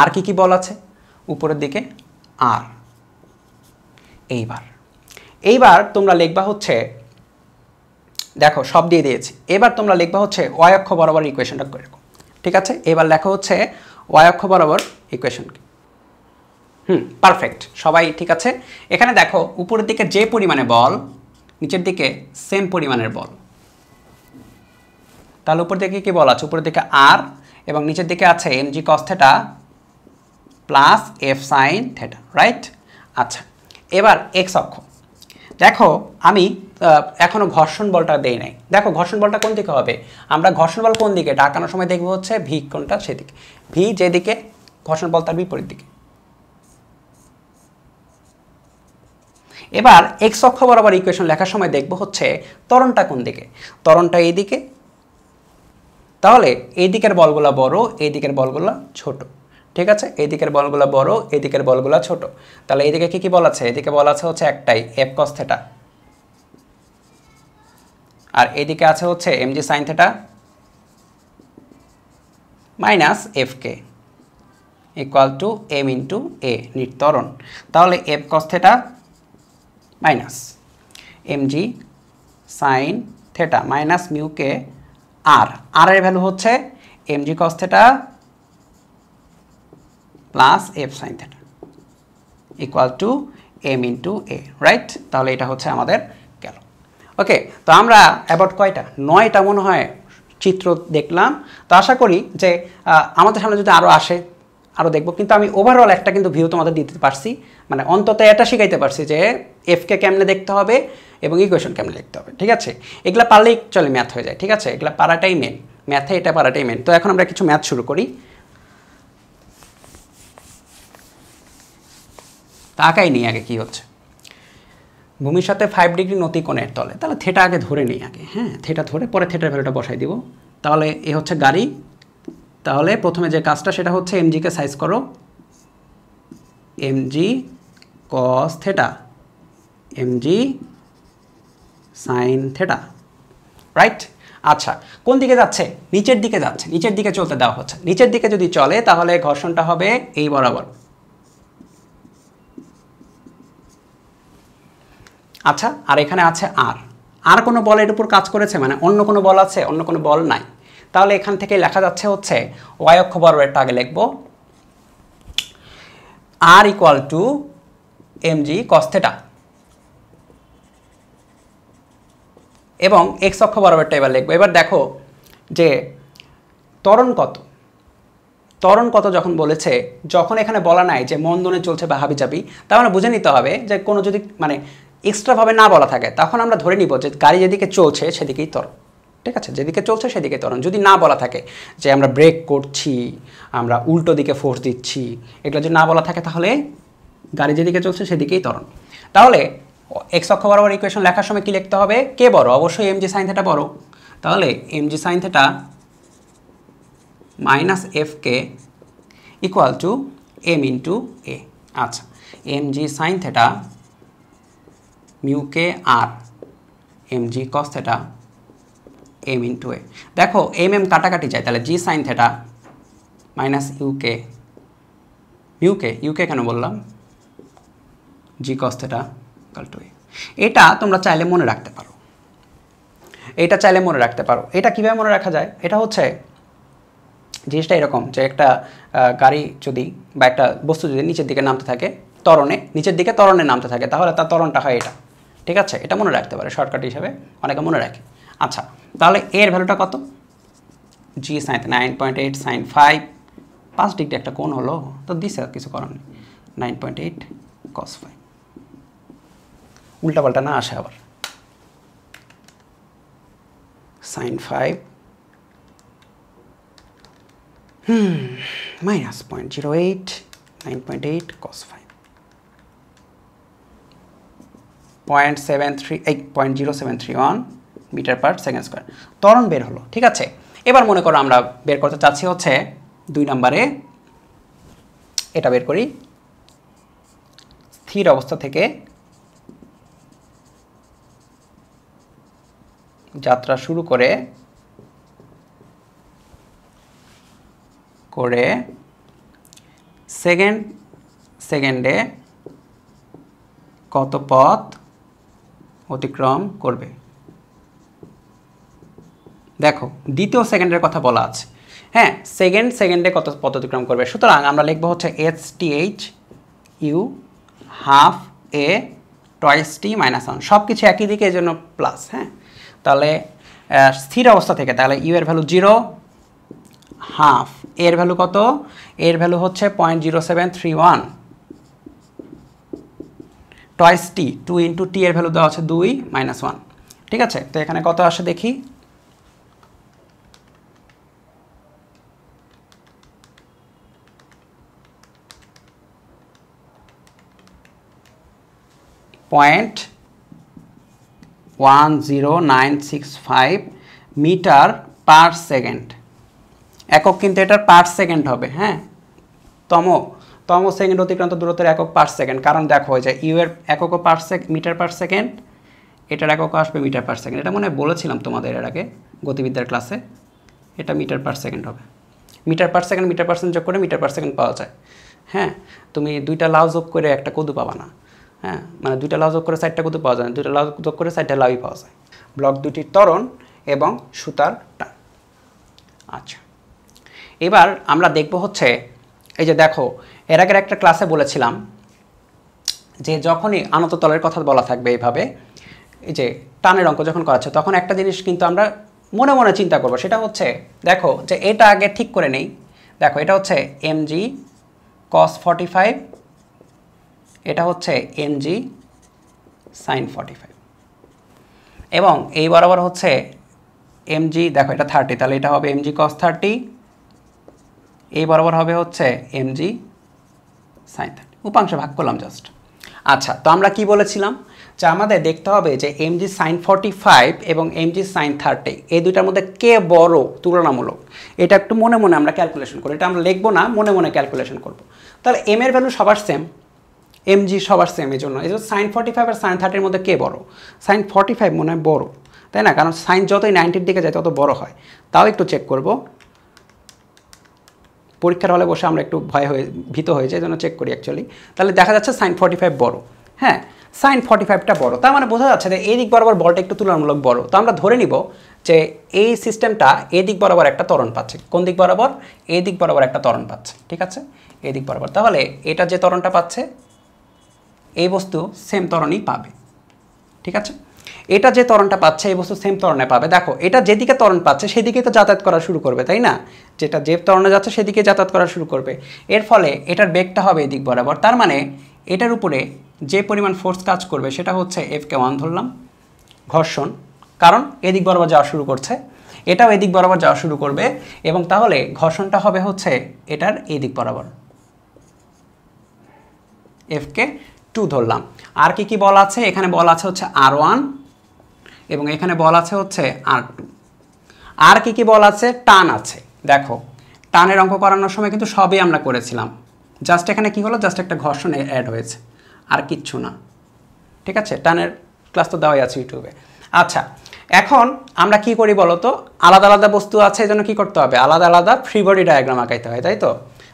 আর কি কি বল আছে উপরের দিকে আর এইবার এইবার তোমরা লিখবা হচ্ছে দেখো সব দিয়ে দিয়েছি এবার তোমরা লিখবা হচ্ছে ওয়াই অক্ষ বরাবর ইকুয়েশনটা করে রাখো ঠিক আছে এবার লেখা হচ্ছে ওয়াই অক্ষ বরাবর ইকুয়েশন পারফেক্ট সবাই ঠিক আছে এখানে দেখো উপরের দিকে যে পরিমাণে বল নিচের দিকে সেম পরিমাণের বল তাহলে উপর দিকে কি বল আছে উপরের দিকে আর এবং নিচের দিকে আছে M G cos theta plus F sine theta right আচ্ছা এবার এক্স অক্ষ দেখো আমি এখনও ঘর্ষণ বলটা দেই নাই দেখো ঘর্ষণ বলটা কোন দিকে হবে আমরা ঘর্ষণ বল কোন দিকে ডাকানোর সময় দেখবো হচ্ছে ভি কোনটা সেদিকে ভি যেদিকে ঘর্ষণ বল তার বিপরীত দিকে এবার এক্স অক্ষ বরাবর ইকুয়েশন লেখার সময় দেখব হচ্ছে ত্বরণটা কোন দিকে ত্বরণটা এই দিকে তাহলে এই দিকের বলগুলা বড় এই দিকের বলগুলা ছোট ঠিক আছে এই দিকের বলগুলা বড় এই দিকের বলগুলা ছোট তাহলে এইদিকে কি কি বল আছে এদিকে বল আছে হচ্ছে একটাই এফ কস থেটা আর এদিকে আছে হচ্ছে M G sine theta minus F K equal to M into A নির্ত্বরণ তাহলে F cos theta minus M जी sin थेटा माइनस म्यू के आर आर एर भैलू होच्छे M G cos theta plus F sin theta equal to M into A right ताहले एटा होच्छे आमादेर गेलो ओके तो आमरा अबाउट कयटा 9टा मन हय चित्र देखलाम। तो आशा करी जे आमादेर सामने जो आरो आसे आरो देखबो, किन्तु आमी ओभारअल एकटा किन्तु भिउ तोमादेर दिते पारछि, माने अंतत एटा शिखाइते पारछि जे एफ के केमने देखते होबे एबं इक्वेशन केमने लिखते होबे। ठीक आछे, एगुला पारलेई चले मैथ हो जाए। ठीक आछे, एगुला पाराटाई मेन, मैथे एटा पाराटाई मेन। तो एखन आमरा किछु मैथ शुरू करी। ताकाई निई आगे कि होच्छे, भूमिर साथे 5 डिग्री नति कोणेर तले, ताहले थेटा आगे धरे निई आगे। हाँ, थेटा धरे परे थेटार भ्यालुटा बसाई दिबो। ताहले ए होच्छे गाड़ी, ताहले प्रथमे जे काजटा सेटा होच्छे एम जी के साइज करो, M G cos theta, M जी साइन थेटा, राइट। अच्छा, कोन दिके जाच्छे? नीचेर दिके जाच्छे, नीचेर दिके चलते देওয়া হচ্ছে। नीचेर दिके যদি চলে তাহলে ঘর্ষণটা হবে এই বরাবর। আচ্ছা, আর এখানে আছে আর কোনো বল এর উপর কাজ করেছে, মানে অন্য কোনো বল আছে, অন্য কোনো বল নাই। তাহলে এখান থেকে লেখা যাচ্ছে হচ্ছে y অক্ষ বরাবর এটা আগে লিখবো, r equal to mg cos theta এবং x অক্ষ বরাবরটা এবার লিখবো। এবার দেখো যে ত্বরণ কত যখন বলেছে, যখন এখানে বলা নাই যে মন্দনে চলছে বা হাবিজাবি, তাহলে বুঝে নিতে হবে যে কোনো যদি মানে এক্সট্রা ভাবে না বলা থাকে তখন আমরা ধরে নিব যে গাড়ি যেদিকে চলছে সেদিকেই ত্বরণ। ঠিক আছে, যেদিকে চলছে সেদিকে ত্বরণ। যদি না বলা থাকে যে আমরা ব্রেক করছি, আমরা উল্টো দিকে ফোর্স দিচ্ছি, এগুলো যদি না বলা থাকে তাহলে গাড়ি যেদিকে চলছে সেদিকেই ত্বরণ। তাহলে x অক্ষ বরাবর ইকুয়েশন লেখার সময় কি লিখতে হবে? কে বড়? অবশ্যই mg sin θ বড়। তাহলে mg sin θ - fk equal to m into a। আচ্ছা, mg sin θ μ k r mg cos θ m into a। দেখো m m কাটাকাটি যায়, তাহলে g sin θ - uk uk কেন বললাম, g cos θ এটা তোমরা চাইলে মনে রাখতে পারো, এটা চাইলে মনে রাখতে পারো। এটা কিভাবে মনে রাখা যায়? এটা হচ্ছে জিনিসটা এরকম যে একটা গাড়ি যদি বা একটা বস্তু যদি নিচের দিকে নামতে থাকে, ত্বরণে নিচের দিকে ত্বরণে নামতে থাকে, তাহলে তার ত্বরণটা হয় এটা। ঠিক আছে, এটা মনে রাখতে পারে, শর্টকাট হিসাবে অনেকে মনে রাখে। আচ্ছা, তাহলে এর ভ্যালুটা কত? জি সাইন 9.8 সাইন 5, 5 ডিগ্রি একটা কোণ হলো, তো দিছে কিছু করার নেই, 9.8 cos 5। उल्टा पाल्टा ना आसे आबार sin 5 minus 0.08 9.8 cos 5 0.073 metre per second square त्वरण बेर हलो। ठीक आछे, एबार मने करो आमरा बेर करते चाच्छि होच्छे 2 नम्बरे, एटा बेर करी स्थिर अवस्था थेके যাত্রা শুরু করে করে সেকেন্ডে কত পথ অতিক্রম করবে? দেখো দ্বিতীয় সেকেন্ডের কথা বলা আছে। হ্যাঁ, সেকেন্ডে কত পথ অতিক্রম করবে, সুতরাং আমরা লিখব হচ্ছে HTHU হাফ A টয়েস T মাইনাস 1, সব কিছু একই দিকে এই জন্য প্লাস। হ্যাঁ, তাহলে স্থির অবস্থা থেকে, তাহলে ইউ এর ভ্যালু 0, হাফ এর ভ্যালু কত? এর ভ্যালু হচ্ছে 0.0731 টয়েস টি, 2 ইন্টু টি এর ভ্যালু দেওয়া আছে 2 - 1। ঠিক আছে, তো এখানে কত আসে দেখি, পয়েন্ট 10965 मीटर पर सेकेंड। एकक किन्तु एटार पर सेकेंड होबे। हाँ, तम सेकेंड अतिक्रांत दूरत्वेर एकक पर सेकेंड, कारण देखो जे इउ एर एकक पर सेकेंड मीटर पर सेकेंड, एटार एकक आसबे मीटर पर सेकेंड। एटा मने बोलेछिलाम तोमादेर एर आगे गतिविद्यार क्लासे, एटा मीटर पर सेकेंड होबे। मीटर पर सेकेंड जोग करे मीटर पर सेकेंड पावा जाय। हाँ, तुमि दुइटा लाउ जोग करे एकटा कोदू पावा ना। हाँ, मैं दुईटा लाउ जोग कर 4टा कदू पावा जाए, 2टा लाउ जोग कर 4टा लाउई पावा जाए। ब्लक दुटी त्वरण एवं सूतार टान। अच्छा, एबार आमरा देखबो होच्छे एई जे देखो एर आगेर एकटा क्लासे बोलेछिलाम जे जखोनी आनत तलेर कथा बला थाकबे एइभाबे, एई जे टानेर अंक जखन करा आछे तखन एकटा जिनिस किन्तु आमरा মনে মনে চিন্তা করব সেটা হচ্ছে দেখো যে এটা আগে ঠিক করে নেই। দেখো এটা হচ্ছে mg cos 45, এটা হচ্ছে mg sin 45 এবং এই বরাবর হচ্ছে mg, দেখো এটা 30 তাহলে এটা হবে mg cos 30, এই বরাবর হবে হচ্ছে mg sin 30, উপাংশ ভাগ করলাম জাস্ট। আচ্ছা তো আমরা কি বলেছিলাম যে আমাদের দেখতে হবে যে mg sin 45 এবং mg sin 30 এই দুইটার মধ্যে কে বড় তুলনামূলক, এটা একটু মনে মনে আমরা ক্যালকুলেশন করব, এটা আমরা লিখব না, মনে মনে ক্যালকুলেশন করব। তাহলে m এর ভ্যালু সবার সেম, mg সবার সেম, এজন্য sin 45 আর sin 30 এর মধ্যে কে বড়, sin 45 মনে হয় বড় তাই না, কারণ সাইন যতই 90 দিকে যায় তত বড় হয়। তাও একটু চেক করব, পরীক্ষার হলে বসে আমরা একটু ভীত হয়ে যাই, এজন্য চেক করি অ্যাকচুয়ালি। তাহলে দেখা যাচ্ছে sin 45 বড়, হ্যাঁ sin 45টা বড়, তার মানে বোঝা যাচ্ছে যে এই দিক বরাবর বলটা একটু তুলনামূলক বড়। তো আমরা ধরে নিব যে এই সিস্টেমটা এদিক বরাবর একটা ত্বরণ পাচ্ছে, কোন দিক বরাবর, এই দিক বরাবর একটা ত্বরণ পাচ্ছে, ঠিক আছে এই দিক বরাবর। তাহলে এটা যে ত্বরণটা পাচ্ছে এই বস্তু সেম ত্বরণই পাবে, ঠিক আছে, এটা যে ত্বরণটা পাচ্ছে এই বস্তু সেম ত্বরণে পাবে। দেখো এটা যেদিকে ত্বরণ পাচ্ছে সেদিকেই তো যাতায়াত করা শুরু করবে তাই না, যেটা যে ত্বরণে যাচ্ছে সেদিকে যাতায়াত করা শুরু করবে, এর ফলে এটার বেগটা হবে এই দিক বরাবর। তার মানে এটার উপরে যে পরিমাণ ফোর্স কাজ করবে সেটা হচ্ছে Fk1 ধরলাম, ঘর্ষণ, কারণ এদিক বরাবর যাওয়া শুরু করছে, এটাও এদিক বরাবর যাওয়া শুরু করবে এবং তাহলে ঘর্ষণটা হবে হচ্ছে এটার এই দিক বরাবর, Fk2 ধরলাম। আর কি কি বল আছে, এখানে বল আছে হচ্ছে R1 এবং এখানে বল আছে হচ্ছে R2। আর কি বল আছে, টান আছে। দেখো টানের অঙ্ক করানোর সময় কিন্তু সবই আমরা করেছিলাম, জাস্ট এখানে কি হলো, জাস্ট একটা ঘর্ষণ অ্যাড হয়েছে আর কিচ্ছু না, ঠিক আছে, টানের ক্লাস তো দেওয়াই আছে ইউটিউবে। আচ্ছা এখন আমরা কি করি বলো তো, আলাদা আলাদা বস্তু আছে এজন্য কি করতে হবে, আলাদা আলাদা ফ্রি বডি ডায়াগ্রাম আঁকাইতে হয় তাই তো।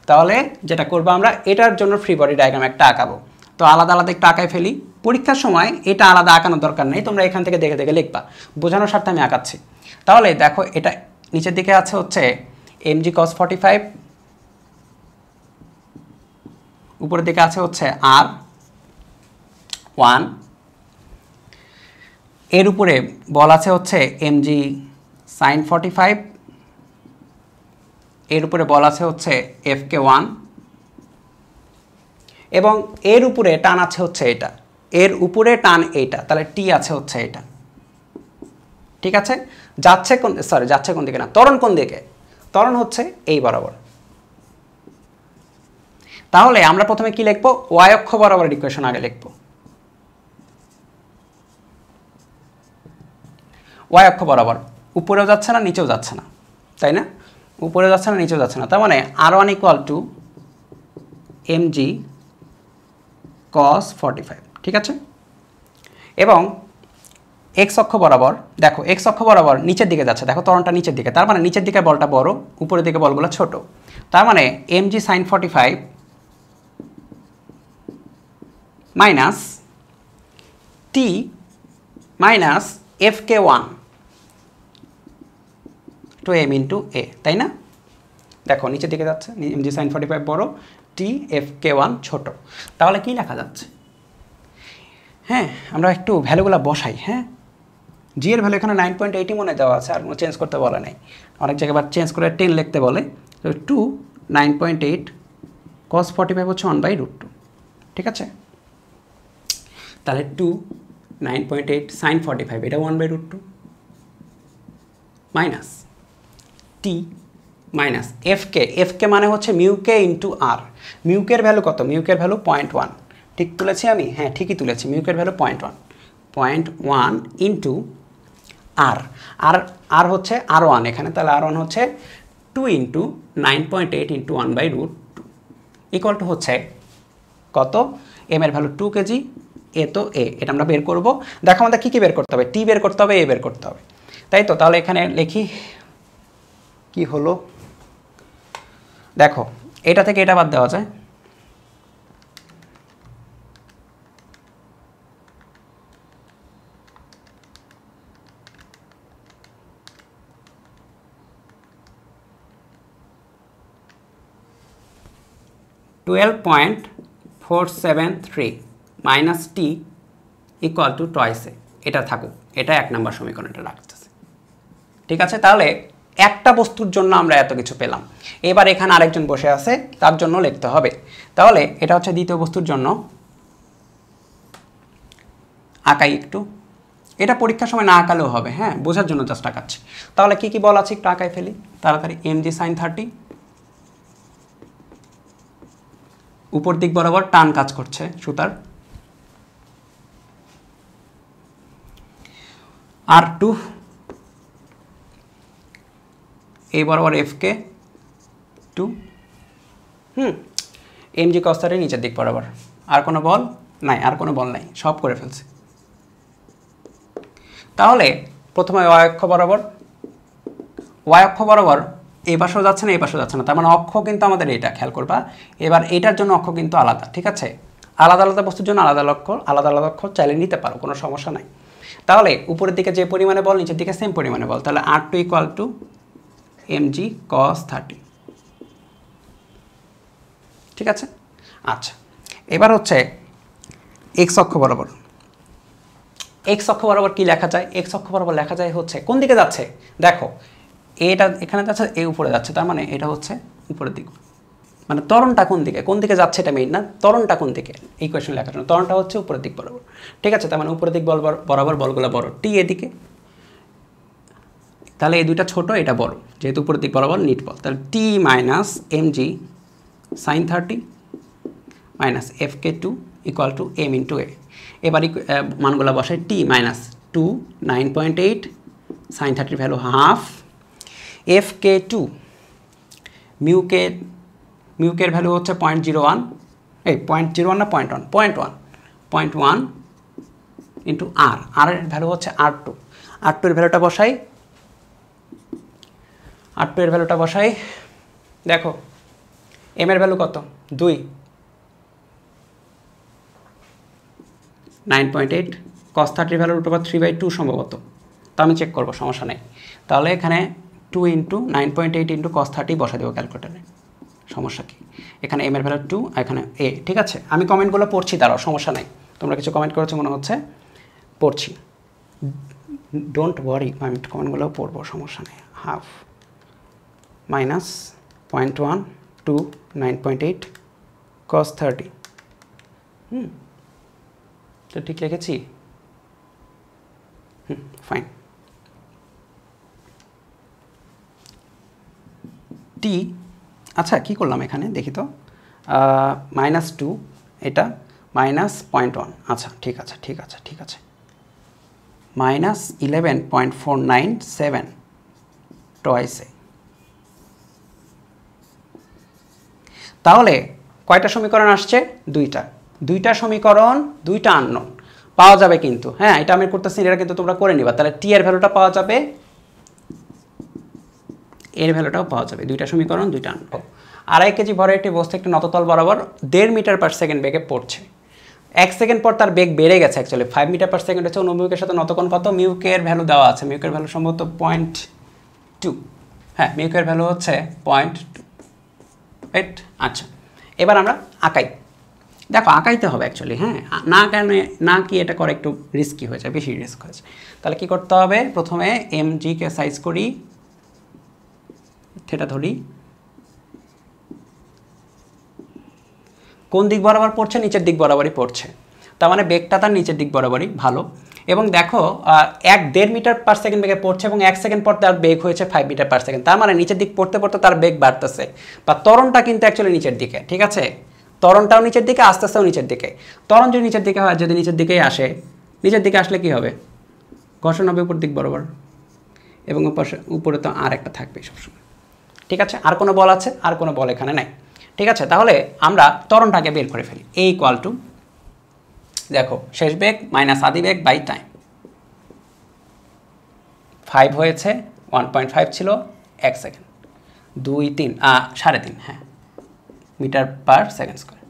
তাহলে যেটা করবো আমরা এটার জন্য ফ্রি বডি ডায়াগ্রাম একটা আঁকাবো, তো আলাদা আলাদা একটা আঁকায় ফেলি, পরীক্ষার সময় এটা আলাদা আঁকানোর দরকার নেই, তোমরা এখান থেকে দেখে দেখে লিখবা, বোঝানোর স্বার্থে আমি আঁকাচ্ছি। তাহলে দেখো এটা নিচের দিকে আছে হচ্ছে mg cos 45, উপরের দিকে আছে হচ্ছে R1, এর উপরে বল আছে হচ্ছে mg sin 45, এর উপরে বল আছে হচ্ছে Fk1 এবং এর উপরে টান আছে হচ্ছে এটা, এর উপরে টান এটা, তাহলে টি আছে হচ্ছে এটা, ঠিক আছে। যাচ্ছে কোন, সরি যাচ্ছে কোন দিকে না, ত্বরণ কোন দিকে, ত্বরণ হচ্ছে এই বরাবর। তাহলে আমরা প্রথমে কি লিখবো, y অক্ষ বরাবর ইকুয়েশন আগে লিখবো, y অক্ষ বরাবর উপরেও যাচ্ছে না নিচেও যাচ্ছে না তাই না, উপরেও যাচ্ছে না নিচেও যাচ্ছে না, তার মানে R1 equal to mg cos 45, ঠিক আছে। এবং এক্স অক্ষ বরাবর, দেখো এক্স অক্ষ বরাবর নিচের দিকে যাচ্ছে, দেখো ত্বরণটা নিচের দিকে, তার মানে নিচের দিকে বলটা বড়, উপরের দিকে বলগুলো ছোট, তার মানে mg sin 45 minus T minus Fk1 to m into a, তাই না। দেখো নিচের দিকে যাচ্ছে, mg sin 45 বড়, টি Fk1 ছোট, তাহলে কি লেখা যাচ্ছে, হ্যাঁ আমরা একটু ভ্যালুগুলো বসাই। হ্যাঁ জি এর ভ্যালু এখানে 9.8 মনে দেওয়া আছে, আর কোনো চেঞ্জ করতে বলে নাই, অনেক জায়গায় আবার চেঞ্জ করে 10 লিখতে বলে, তো 9.8 cos 45 হচ্ছে 1/√2, ঠিক আছে, তাহলে 9.8 sin 45 এটা 1/√2 minus T minus Fk, Fk মানে হচ্ছে μk ইন্টু r, μk এর ভ্যালু কত, μk এর ভ্যালু 0.1, ঠিক তুলেছি আমি, হ্যাঁ ঠিকই তুলেছি, μk এর ভ্যালু 0.1 ইন্টু r, আর r হচ্ছে R1 এখানে, তাহলে R1 হচ্ছে 2 ইন্টু 9.8 ইন্টু 1/√2 ইকুয়াল টু হচ্ছে কত, m এর ভ্যালু 2 কেজি, এ তো এ, এটা আমরা বের করব। দেখো আমাদের কী কী বের করতে হবে, টি বের করতে হবে, এ বের করতে হবে তাই তো। তাহলে এখানে লিখি কি হলো, দেখো এটা থেকে এটা বাদ দেওয়া যায়, -12.473 মাইনাস টি ইকুয়াল টু টয়েসে, এটা থাকুক, এটা 1 নম্বর সমীকরণটা রাখতেছে। ठीक है ताहले एक बस्तुर जन्य आमरा एतो किछु पेलाम। एबार एखाने आरेकजन बसे आछे तार जन्य लिखते हबे। ताहले एटा हच्छे द्वितीय बस्तुर जन्य आँकाई एकटू एटा परीक्षार समय ना आँकालेও हबे हाँ बोझार जन्य जास्ट आँकाচ্ছি। ताहले कि कि বল আছে একটু আঁকাই ফেলি তাড়াতাড়ি। mg sin 30 ऊपर दिक बराबर टान काज करছে সুতার r2 ए बराबर एफ के two M G cos thirty नीचे दिक बराबर और कोनो बल नाई सब करे फेलछे। ताहले प्रथमे y अक्ष बराबर ए पाशे जाच्छे ना ए पाशे जाच्छे ना तार माने अक्ष किन्तु आमादेर एटा ख्याल करबा। एबार एटार जन्य अक्ष किन्तु आलादा ठीक आछे आलादा आलादा बस्तुर जन्य आलादा अक्ष चाइले निते पारो कोनो समस्या नाई। ताहले ऊपरेर दिके जे परिमाणे बल नीचेर दिके सेम परिमाणे बल ताहले r2 equal to mg cos 30 ठीक आछे। अच्छा एबार होच्छे x अक्ष बराबर कि लेखा जाए x अक्ष बराबर लेखा जाए होच्छे कोन दिके जाच्छे देखो एटा एखाने जाच्छे ए ऊपरे जाच्छे तार माने एटा होच्छे ऊपरेर दिक माने त्वरणटा कोन दिके जाच्छे एटा मेइन ना त्वरणटा कोन दिके इक्वेशन लेखार जन्य त्वरणटा होच्छे ऊपरेर दिक बराबर ठीक आछे। तार माने ऊपरेर दिक बराबर बलगुलो बड़ t एदिके ताले ये दुइटा छोटो एटा बड़ो जेहेतु ऊपर दिक बराबर नीट बल ताहले t माइनस एम जी sin 30 माइनस एफ के two equal to M into A. एबार मानगुला बसाई t minus 2 9.8 sin 30 value half F के टू मिउ के भैलू होच्छे 0.1 इंटू r एर भैलू होच्छे r2 एर भैलूटा बसाई आठ पेर भैलूटा बसाई देखो एम एर भैलू कत 2 9.8 cos 30 भैलू रूट ओवर 3/2 सम्भवत तो आमी चेक करब समस्या नहीं। ताहले एखाने 2 इंटू 9.8 इंटू cos 30 बसा देव क्यालकुलेटरे समस्या कि एखाने एम एर भैलू 2 एखाने ए ठीक आछे। आमी कमेंटगुलो पढ़छी दाड़ाओ समस्या नहीं तोमरा किछु कमेंट करेছো মনে হচ্ছে পড়ছি डोंट वरी আমি কমেন্টগুলো পড়ব সমস্যা নেই। हाफ माइनस 0.1 टू 9.8 cos 30 तो ठीक लिखे फाइन t अच्छा कि करलाम एखाने देखी तो माइनस 2 एटा माइनस 0.1 अच्छा ठीक है माइनस 11.497 टॉइस ताहले कयटा समीकरण आसছে दुईटा समीकरण दुईटा अननोन पाওয়া যাবে কিন্তু হ্যাঁ এটা আমি করতেছি এটা কিন্তু তোমরা করে নিবা। তাহলে t এর ভ্যালুটা পাওয়া যাবে এর ভ্যালুটাও পাওয়া যাবে দুইটা সमीकरण দুইটা আননोन। 2.5 কেজি ভরের একটি বস্তু একটি নততল বরাবর 1.5 মিটার পার সেকেন্ড বেগে পড়ছে। 1 সেকেন্ড পর তার বেগ বেড়ে গেছে एक्चुअली 5 মিটার পার সেকেন্ড হচ্ছে অনুভূকের সাথে নতকোণ কত মিউ কে এর ভ্যালু দেওয়া আছে মিউ কে এর ভ্যালু সম্ভবত 0.2 হ্যাঁ মিউ কে এর ভ্যালু হচ্ছে 0.2 রাইট। আচ্ছা एबार आमरा आँकाई देखो आँकाईते होबे एक्चुअली हाँ ना कारण ना कि एटा करे एकटु रिस्की हो जाए बेशी रिस्क हो जाए। ताहले कि करते होबे प्रथमे एम जी के साइज करी थेटा धरी कोन दिक बराबर पड़छे नीचेर दिक बराबरई पड़छे तार माने बेगटा तार नीचेर दिक बराबरई भालो एबं देखो 1.5 मीटर पर सेकेंड बेगे पड़छे और 1 सेकेंड पर तार बेग होयेछे 5 मीटर पर सेकेंड तार माने नीचेर दिक पड़ते पड़ते तार बेग बाड़तेछे बा त्वरणटा किन्तु एक्चुअली नीचेर दिके ठीक आछे त्वरणटाओ नीचेर दिके आस्ते आस्तेओ नीचेर दिके त्वरण जो नीचेर दिके हय यदि नीचेर दिकेई आसे नीचेर दिके आसले कि हबे घर्षण हबे उपर दिक बराबर एबं पाशे उपरे तो आर एकटा थाकबे सब समय ठीक आछे। आर कोनो बल आछे आर कोनो बल एखाने नाई ठीक आछे। ताहले आमरा त्वरणटाके बेर करे फेली a इक्वल टू देखो शेष बेग माइनस आदि बेग बाई टाइम 5 होए छे 1.5 छिलो 1 सेकेंड 2 3 साढ़े 3 हाँ मीटर पर सेकेंड स्क्वायर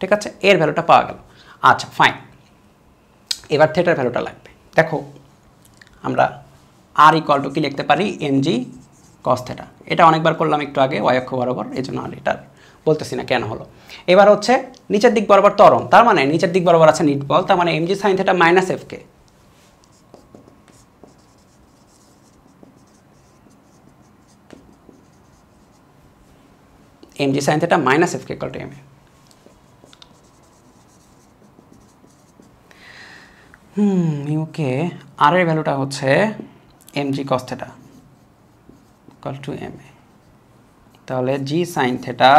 ठीक है एर भैलूटा पावा गेल। अच्छा फाइन एबार थेटार भैलूटा लागबे देखो आमरा r इक्वल टू कि लिखते पारी एम जी cos थेटा एटा अनेकबार करलाम एकटु आगे y अक्ष बराबर एजন্য আর এটা बोलतेছি না কেন হলো। এবার হচ্ছে নিচের দিক বরাবর ত্বরণ তার মানে নিচের দিক বরাবর আছে নিট বল তার মানে mg sin θ - fk एम जी साइन थीटा माइनस एफ के equal to M A. Okay R एर भ्যালুটা হচ্ছে M G cos theta equal to M A, তাহলে G sin theta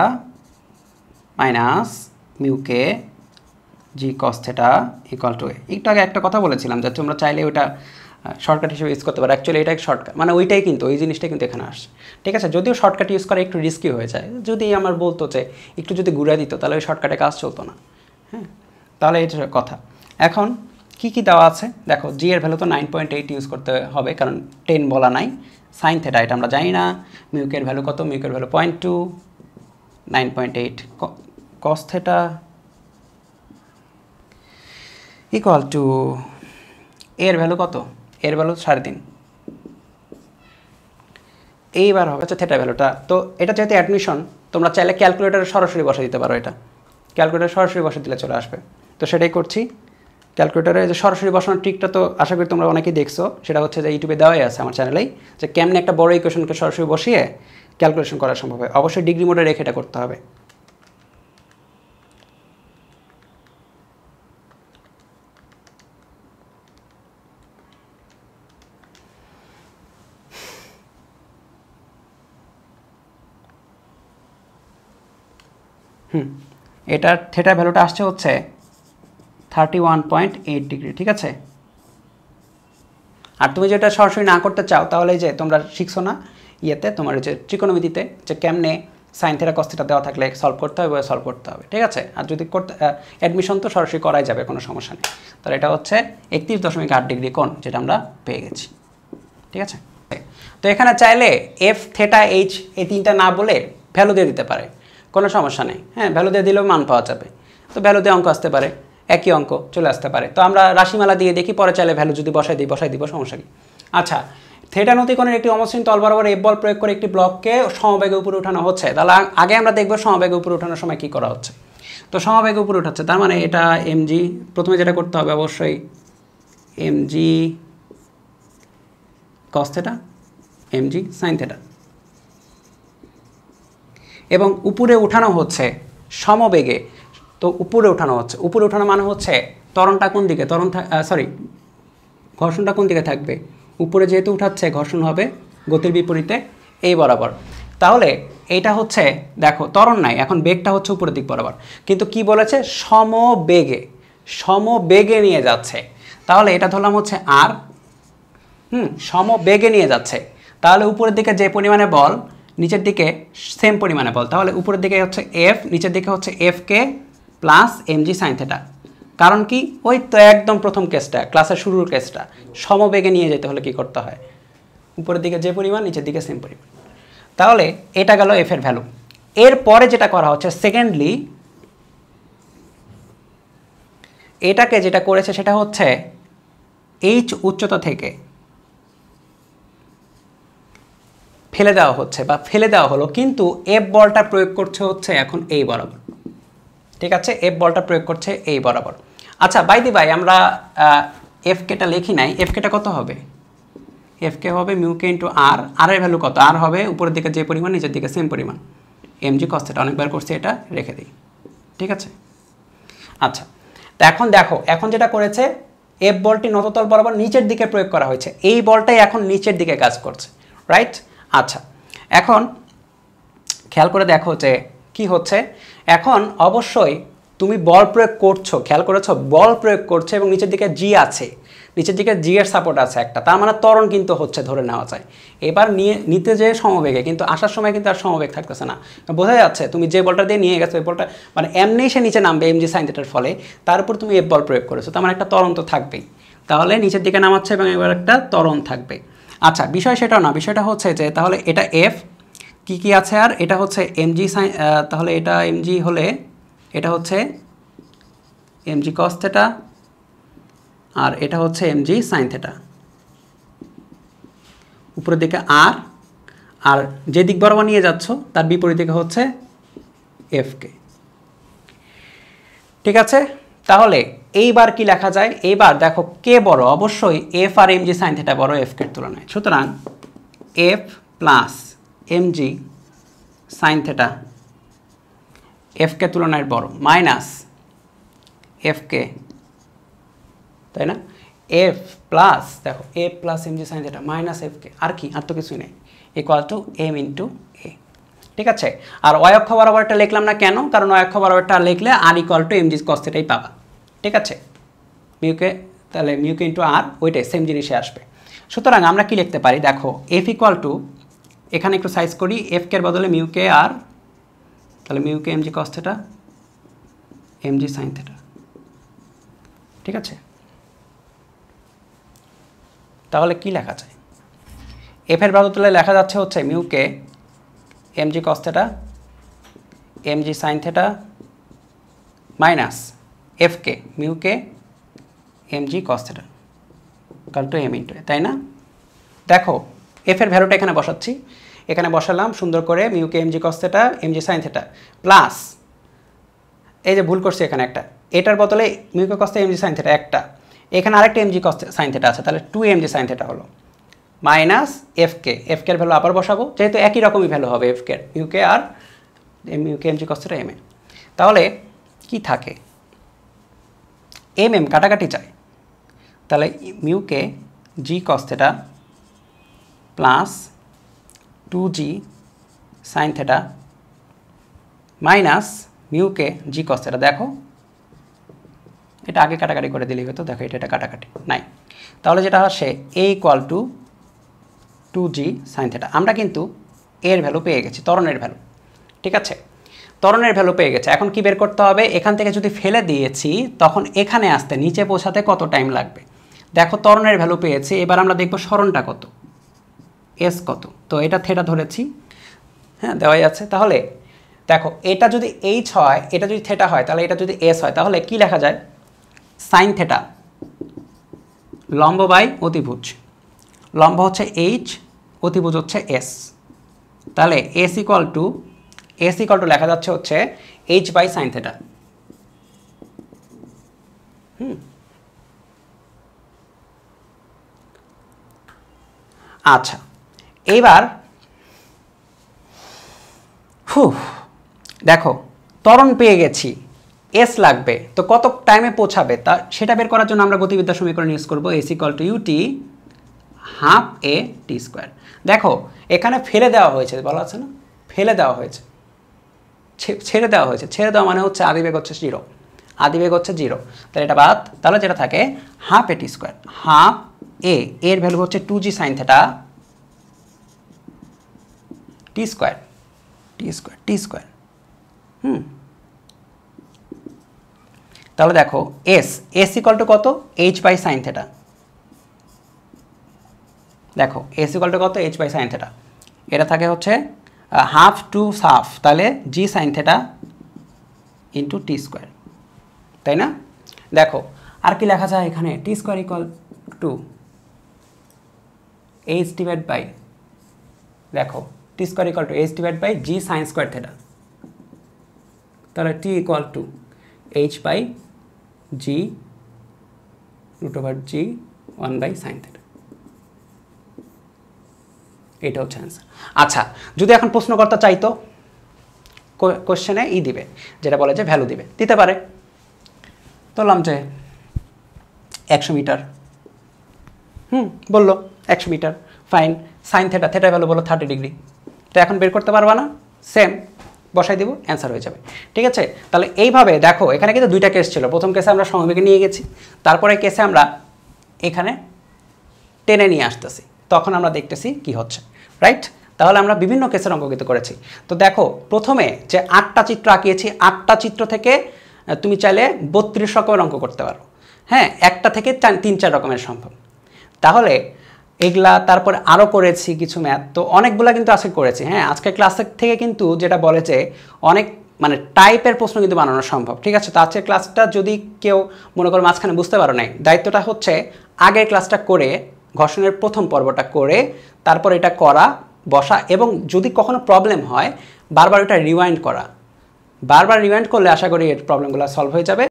minus mu K ji cos theta equal to A. एकटू आगे एक कथा बोलेছিলাम যে তোমরা চাইলে ওটা शॉर्टकाट हिसाब यूज करते एक्चुअली ये शॉर्टकाट मैं वोटाई कई जिनिसटा क्योंकि एखे आस ठीक है। जदिव शॉर्टकाट यूज करा एक रिस्की हो जाए जदि बोलतो जे एक जो घूरा दी तो शॉर्टकाटे काज चलतो ना। हाँ ताहले एटा कथा एखन की देवा आछे देखो जी एर भ्यालू तो 9.8 यूज करते होबे कारण 10 बला नाई sin थीटा एटा आमरा जानी ना मिउ के भ्यालू कत mu K value 0.2 9.8 cos theta equal to एर भ्यालू कत एर भ्यालू 3.5 एइबार होबे थीटा भ्यालूटा तो एटा जेहेतु एडमिशन तोमरा चाइले क्यालकुलेटर सरासरि बसा दिते पारो। एटा क्यालकुलेटर सरासरि बसा दिले चले आसबे तो सेटाई करछि क्यालकुलेटरे जो सरासरि बसानोर ट्रिकटा तो आशा करी तोमरा अनेकेई देखछो सेटा हच्छे जे इउटिउबे देवाई आछे आमार च्यानेलेई जे केमने एकटा बड़ो इक्वेशनके सरासरि बसिए क्यालकुलेशन करा सम्भव हय। अवश्यई डिग्री मोडे रेखे एटा करते हबे। एटार थेटा भ्यालूटा आसছে হচ্ছে 31.8 डिग्री ठीक है। और तुम जो सरसि ना करते चाओ तो तुम्हारा शिखो ना इते तुम्हारे त्रिकोणमितिते कैमने sin थीटा cos थीटा देवा थाकले सल्व करते हैं सल्व करते हैं ठीक है। और जो करते एडमिशन तो सरसि कराई जाए कोनो समस्या नहीं। तो ये हे 31.8 डिग्री कोण जेटा आमरा पेये गेछि ठीक है। तो एखाने चाइले एफ थेटा एच ए तीनटा ना बोले भ्यालू दिए दिते पारे कोनो समस्या नहीं। हाँ भ्यालू दिए दिलेও मान पाওয়া যাবে तो भ्यालू दिए अंक आसते पारे एक ही अंक चले आसते पारे तो आमरा राशिमाला दिए देखी पर चाइले भ्यालू जो बसाई दिब समस्या कि। अच्छा थेटा नतिकोणेर एक अमसृण तल बराबर एफ बल प्रयोग कर एक ब्लक के समवेगे ऊपर उठाना होच्छे आगे आमरा देखब समवेगे ऊपर उठानोर समय कि करा होच्छे। तो समवेगे ऊपर उठाच्छे तार माने एटा एम जी प्रथमे जेटा करते होबे अवश्यई एम जी cos थेटा एम जी sin थेटा एवं ऊपरे उठाना होच्छे समवेगे तो ऊपरे उठाना माने होच्छे त्वरणटा कोन दिके त्वरण सरि घर्षणटा कोन दिके थाकबे ऊपरे जेहेतु उठाच्छे घर्षण होबे गतिर विपरीते ए बराबर। ताहले एटा होच्छे देखो त्वरण नाई एखन बेगटा होच्छे ऊपरेर दिक बराबर किन्तु कि बोलेछे समवेगे निये जाच्छे ताहले एटा धरलाम होच्छे आर समवेगे निये जाच्छे ताहले ऊपरेर दिके जे परिमाणे बल नीचेर दिके सेम परिमाणे बल ताहले ऊपरेर दिके होच्छे एफ नीचेर दिके होच्छे F K plus M G sin theta कारण कि ओई तो एकदम प्रथम केसटा क्लासेर शुरूर केसटा समवेगे निये जेते हले कि करते हय ऊपरेर दिके जे परिमाण नीचेर दिके सेम परिमाण। ताहले एटा गेल एफ एर भ्যালু। एरपरे जेटा करा होच्छे सेकेंडलि एटाके जेटा करेछे सेटा होच्छे h उच्चता थेके फेले देवा होच्छे बा फेले देवा हलो किन्तु एफ बलटा प्रयोग करछे होच्छे एखन ए बराबर ठीक आछे एफ बलटा प्रयोग करछे ए बराबर। अच्छा बाई दि बाई आमरा एफ केटा लिखी नाई एफ केटा कत होबे एफ के होबे मिउ के इनटू आर आर एर भ्যালু कत आर होबे ऊपर दिके जे परिमाण नीचेर दिके सेम परिमाण एम जी cos थीटा अनेकबार करछे एटा रेखे देई ठीक आछे। अच्छा तो एखन देखो एखन जेटा करेछे एफ बलटी नततल बराबर नीचेर दिके प्रयोग करा होयेछे एई बलटाई एखन नीचेर दिके काज करछे राइट। अच्छा एखन ख्याल करे देखो जे कि होच्छे एखन अवश्यई तुमी बल प्रयोग करछो ख्याल करेछो बल प्रयोग करछो एबं नीचेर दिके जी आछे नीचेर दिके जी एर सापोर्ट आछे एकटा तार माने त्वरण किन्तु होच्छे धरे नेওয়া যায় एबार निये निते जे समवेगे किन्तु आसार समय किन्तु आर समवेग थाकतेछे ना बोझा जाच्छे तुमी जे बलटा दिये निये गेछो ओई बलटा माने एमनेई से नीचे नामबे एम जी sin थीटार फले तार उपर तुमी एफ बल प्रयोग करेछो तार माने एकटा त्वरण तो थाकबेई ताहले नीचेर दिके नामाच्छे एबं एबार एकटा त्वरण थाकबे। अच्छा विषय सेटा ना विषयटा होच्छे जे ताहले एटा एफ की आछे आर एटा होच्छे एम जी sin ताहले एटा एम जी होले एटा होच्छे एम जी cos थीटा और एटा होच्छे एम जी sin थीटा ऊपरेर दिके आर और जे दिक बराबर निये जाच्छो तार विपरीत दिके होच्छे एफ के ठीक आछे। ताहले एइबार कि लेखा जाए एइबार देखो के बड़ो अवश्य एफ और एम जी sin थीटा बड़ो एफ के तुलनाय सूतरां F plus M G sin theta F के तुलनाय बड़ो माइनस एफ के तैना एफ प्लस देखो ए plus M G sine theta minus F k और कि तो किछु नहीं इक्वल टू एम इंटू ए ठीक है। और y अक्ष बराबर लिखलाम ना क्यों कारण y अक्ष बराबर लिखले are equal to M G cos theta पा ठीक है। मिउ के ताहले मिउ के इंटू आर ओइटाई सेम जिनिस आसबे सूतरां आमरा कि लिखते पारी देखो एफ इक्वल टू एखाने एकटु साइज करी एफ के बदले मिउ के आर ताहले मिउ के M G cos theta M G sin theta ठीक है। ताहले कि लेखा जाए एफ एर बदले लेखा जाच्छे होच्छे मिउ के M G cos theta M G sin theta minus F के मिउ के M G cos theta equal to M into a तैना देखो एफ एर भ्यालुटा एखाने बसाচ্ছি एखाने बसाলাম সুন্দর করে mu K M G cos theta M G sin theta plus এই যে ভুল করছি এখানে একটা এটার বদলে মিউ কে cos M G sin theta একটা এখানে আরেকটা M G cos sin theta আছে তাহলে 2 এম জি sin थीटा হলো माइनस एफ के भ्यालु আবার বসাবো যেহেতু একই রকমই ভ্যালু হবে एफ के মিউকে আর mu K M G cos theta m এ তাহলে কি থাকে एम एम काटाकाटी যায় ताले म्यू के जी cos theta plus 2g sin theta minus mu के जी cos थीटा देखो ये आगे काटाकाटी कर दिले तो देखो ये काटाकाटी नाई ताहले जेटा आसे a equal to 2g sin theta आमरा किन्तु एर भ्यालु पेये गेছি त्वরণের ভ্যালু ठीक আছে। त्वरणের ভ্যালু পেয়ে গেছে এখন কি বের করতে হবে এখান থেকে যদি ফেলে দিয়েছি তখন এখানে আসতে নিচে পৌঁছাতে কত টাইম লাগবে দেখো त्वरणের ভ্যালু পেয়েছি এবার আমরা দেখব সরণটা কত এস কত তো এটা থিটা ধরেছি হ্যাঁ দেওয়াই আছে তাহলে দেখো এটা যদি এইচ হয় এটা যদি থিটা হয় তাহলে এটা যদি এস হয় তাহলে কি লেখা যায় sin থিটা লম্ব বাই অতিভুজ লম্ব হচ্ছে এইচ অতিভুজ হচ্ছে এস তাহলে S equal to S equal to लेखा जाच्छे एच बाई sin थीटा अच्छा एबार देखो त्वरण पे गेছি एस लागবে तो कत टाइमे पৌঁছাবে তা সেটা বের করার জন্য আমরা গতিবিদ্যা समीकरण यूज করব S equal to ut half A T square देखो এখানে ফেলে দেওয়া হয়েছে বলা আছে না फेले देवा छेड़े देवा छेड़े देवा माने होच्छे आदि बेग होच्छे जीरो आदि बेग होच्छे जीरो ताहले एटा बात ताहले जेटा थाके half A T square half a एर भ्यालु होच्छे 2g sin थीटा t square t square t square ताहले देखो एस एस इक्वल टू कत h बाई sin थीटा देखो एस इक्वल टू कत h बाई sin थीटा एटा थाके होच्छे हाफ टू हाफ ताले जी sin theta into T square तैना देखो और कि लेखा जाए एखाने T square equal to H divide by देखो T square equal to H divide by ji sin square theta ताले T equal to H by ji root over ji one by sin theta एटा होच्छे answer. अच्छा जो एखन प्रश्नकर्ता चाइतो कोश्चेने ई दिबे जेटा बोले जे value दिबे दिते पारे तोलाम जे 100 मीटर बोलो 100 metre fine sin theta theta value बोलो 30 डिग्री तो एखन बेर करते पारबा ना सेम बसाय देब आंसर हो जाए ठीक है। ताहले एइभावे देखो एखाने किन्तु दुइटा केस छिलो प्रथम केसे आमरा समवेगे निये गेছি तारपरे केसे आमरा एखाने टेने निये आसतेছি তখন আমরা দেখতেছি কি হচ্ছে রাইট তাহলে আমরা বিভিন্ন কেসের অঙ্কিত করেছি তো দেখো প্রথমে যে 8টা চিত্র আঁকিয়েছি 8টা চিত্র থেকে তুমি চাইলে 32 রকমের অঙ্ক করতে পারো হ্যাঁ একটা থেকে 3-4 রকমের সম্ভব তাহলে এগুলা তারপর আরো করেছি কিছু ম্যাথ তো অনেকগুলা কিন্তু আজকে করেছি হ্যাঁ আজকে ক্লাস থেকে কিন্তু যেটা বলেছে অনেক মানে টাইপের প্রশ্ন কিন্তু বানানো সম্ভব ঠিক আছে। তো আজকে ক্লাসটা যদি কেউ মনে করো মাঝখানে বুঝতে পারো নাই দায়িত্বটা হচ্ছে আগের ক্লাসটা করে ঘর্ষণের প্রথম পর্বটা করে তারপর এটা করা বসা এবং যদি কখনো প্রবলেম হয় বারবার এটা রিওয়াইন্ড করা বারবার রিওয়াইন্ড করলে আশা করি এই প্রবলেমগুলো সলভ হয়ে যাবে।